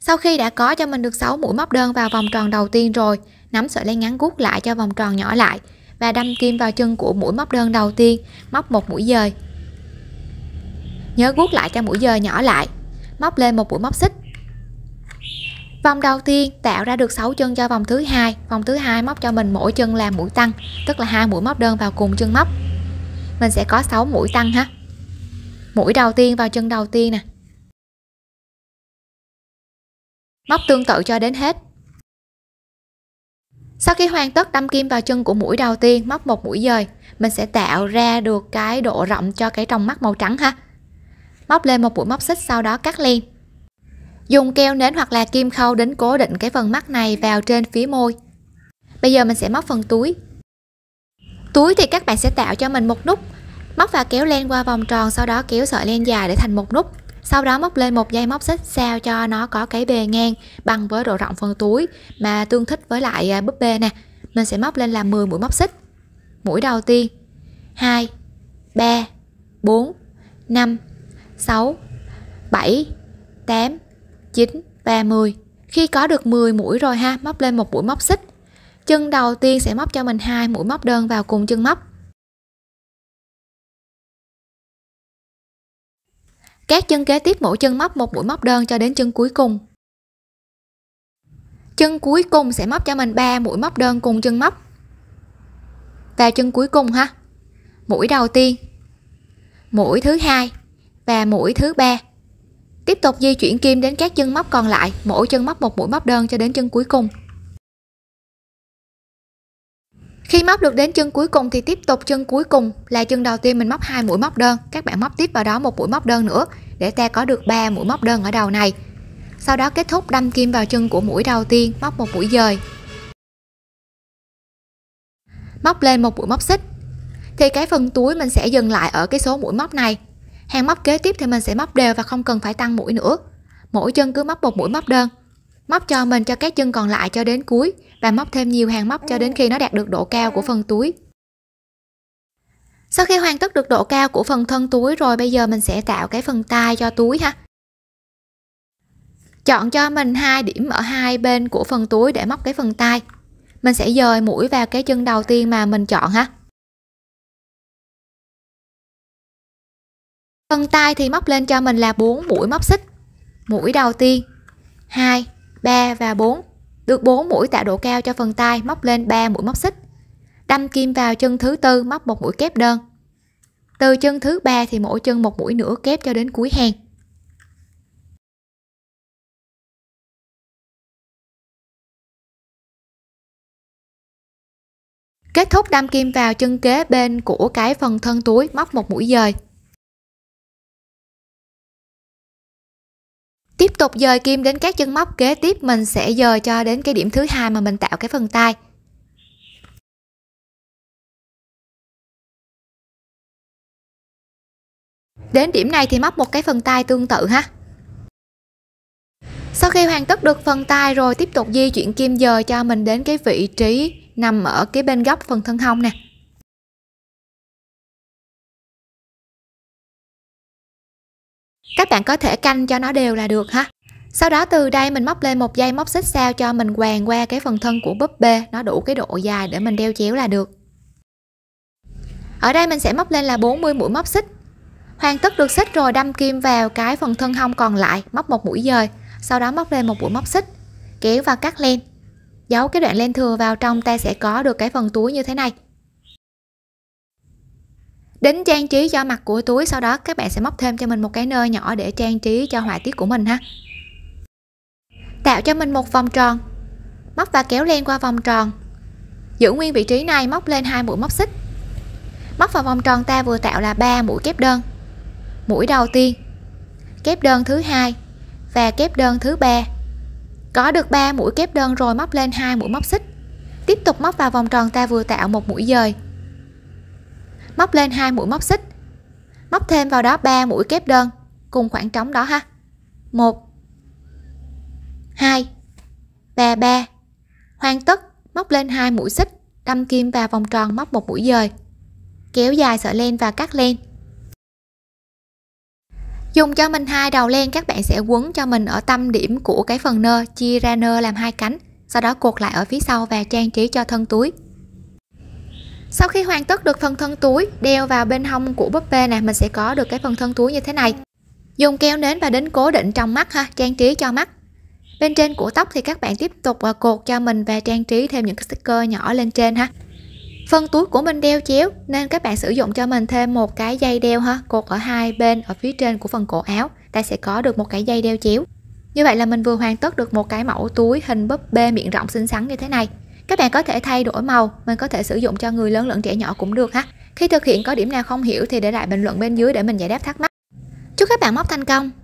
Sau khi đã có cho mình được 6 mũi móc đơn vào vòng tròn đầu tiên rồi, nắm sợi len ngắn gút lại cho vòng tròn nhỏ lại và đâm kim vào chân của mũi móc đơn đầu tiên, móc một mũi dời. Nhớ gút lại cho mũi dời nhỏ lại, móc lên một mũi móc xích. Vòng đầu tiên tạo ra được 6 chân cho vòng thứ hai. Vòng thứ hai móc cho mình mỗi chân là mũi tăng, tức là 2 mũi móc đơn vào cùng chân móc. Mình sẽ có 6 mũi tăng ha. Mũi đầu tiên vào chân đầu tiên nè, móc tương tự cho đến hết. Sau khi hoàn tất, đâm kim vào chân của mũi đầu tiên, móc một mũi dời. Mình sẽ tạo ra được cái độ rộng cho cái tròng mắt màu trắng ha. Móc lên một mũi móc xích, sau đó cắt len, dùng keo nến hoặc là kim khâu đến cố định cái phần mắt này vào trên phía môi. Bây giờ mình sẽ móc phần túi. Túi thì các bạn sẽ tạo cho mình một nút, móc và kéo len qua vòng tròn, sau đó kéo sợi len dài để thành một nút, sau đó móc lên một dây móc xích sao cho nó có cái bề ngang bằng với độ rộng phần túi mà tương thích với lại búp bê nè. Mình sẽ móc lên là 10 mũi móc xích. Mũi đầu tiên 2, 3, 4, 5, 6, 7, 8, 9 và 10. Khi có được 10 mũi rồi ha, móc lên một mũi móc xích. Chân đầu tiên sẽ móc cho mình 2 mũi móc đơn vào cùng chân móc. Các chân kế tiếp mỗi chân móc một mũi móc đơn cho đến chân cuối cùng. Chân cuối cùng sẽ móc cho mình 3 mũi móc đơn cùng chân móc. Vào chân cuối cùng ha. Mũi đầu tiên, mũi thứ hai và mũi thứ ba. Tiếp tục di chuyển kim đến các chân móc còn lại, mỗi chân móc một mũi móc đơn cho đến chân cuối cùng. Khi móc được đến chân cuối cùng thì tiếp tục chân cuối cùng là chân đầu tiên mình móc 2 mũi móc đơn, các bạn móc tiếp vào đó một mũi móc đơn nữa để ta có được 3 mũi móc đơn ở đầu này. Sau đó kết thúc, đâm kim vào chân của mũi đầu tiên, móc một mũi dời. Móc lên một mũi móc xích. Thì cái phần túi mình sẽ dừng lại ở cái số mũi móc này. Hàng móc kế tiếp thì mình sẽ móc đều và không cần phải tăng mũi nữa. Mỗi chân cứ móc một mũi móc đơn, móc cho mình cho các chân còn lại cho đến cuối và móc thêm nhiều hàng móc cho đến khi nó đạt được độ cao của phần túi. Sau khi hoàn tất được độ cao của phần thân túi rồi, bây giờ mình sẽ tạo cái phần tai cho túi ha. Chọn cho mình 2 điểm ở hai bên của phần túi để móc cái phần tai. Mình sẽ dời mũi vào cái chân đầu tiên mà mình chọn ha. Phần tai thì móc lên cho mình là 4 mũi móc xích. Mũi đầu tiên 2, 3 và 4. Được 4 mũi tạo độ cao cho phần tai, móc lên 3 mũi móc xích. Đâm kim vào chân thứ tư, móc một mũi kép đơn. Từ chân thứ ba thì mỗi chân một mũi nữa kép cho đến cuối hàng. Kết thúc, đâm kim vào chân kế bên của cái phần thân túi, móc một mũi dời. Tiếp tục dời kim đến các chân móc kế tiếp, mình sẽ dời cho đến cái điểm thứ hai mà mình tạo cái phần tai. Đến điểm này thì móc một cái phần tai tương tự ha. Sau khi hoàn tất được phần tai rồi, tiếp tục di chuyển kim dời cho mình đến cái vị trí nằm ở cái bên góc phần thân hông nè. Các bạn có thể canh cho nó đều là được ha. Sau đó từ đây mình móc lên một dây móc xích sao cho mình quàng qua cái phần thân của búp bê, nó đủ cái độ dài để mình đeo chéo là được. Ở đây mình sẽ móc lên là 40 mũi móc xích. Hoàn tất được xích rồi đâm kim vào cái phần thân hông còn lại, móc một mũi dời, sau đó móc lên một mũi móc xích, kéo và cắt len. Giấu cái đoạn len thừa vào trong, ta sẽ có được cái phần túi như thế này. Đính trang trí cho mặt của túi, sau đó các bạn sẽ móc thêm cho mình một cái nơ nhỏ để trang trí cho họa tiết của mình ha. Tạo cho mình một vòng tròn, móc và kéo len qua vòng tròn, giữ nguyên vị trí này, móc lên 2 mũi móc xích, móc vào vòng tròn ta vừa tạo là 3 mũi kép đơn. Mũi đầu tiên, kép đơn thứ hai và kép đơn thứ ba. Có được 3 mũi kép đơn rồi, móc lên 2 mũi móc xích, tiếp tục móc vào vòng tròn ta vừa tạo một mũi dời, móc lên 2 mũi móc xích, móc thêm vào đó 3 mũi kép đơn cùng khoảng trống đó ha. 1 2 và 3. Hoàn tất, móc lên 2 mũi xích, đâm kim vào vòng tròn, móc một mũi dời, kéo dài sợi len và cắt len. Dùng cho mình 2 đầu len, các bạn sẽ quấn cho mình ở tâm điểm của cái phần nơ, chia ra nơ làm 2 cánh, sau đó cột lại ở phía sau và trang trí cho thân túi. Sau khi hoàn tất được phần thân túi, đeo vào bên hông của búp bê này, mình sẽ có được cái phần thân túi như thế này. Dùng keo nến và đính cố định trong mắt ha, trang trí cho mắt. Bên trên của tóc thì các bạn tiếp tục cột cho mình và trang trí thêm những cái sticker nhỏ lên trên ha. Phần túi của mình đeo chéo nên các bạn sử dụng cho mình thêm một cái dây đeo ha, cột ở hai bên ở phía trên của phần cổ áo, ta sẽ có được một cái dây đeo chéo. Như vậy là mình vừa hoàn tất được một cái mẫu túi hình búp bê miệng rộng xinh xắn như thế này. Các bạn có thể thay đổi màu, mình có thể sử dụng cho người lớn lẫn trẻ nhỏ cũng được ha. Khi thực hiện có điểm nào không hiểu thì để lại bình luận bên dưới để mình giải đáp thắc mắc. Chúc các bạn móc thành công.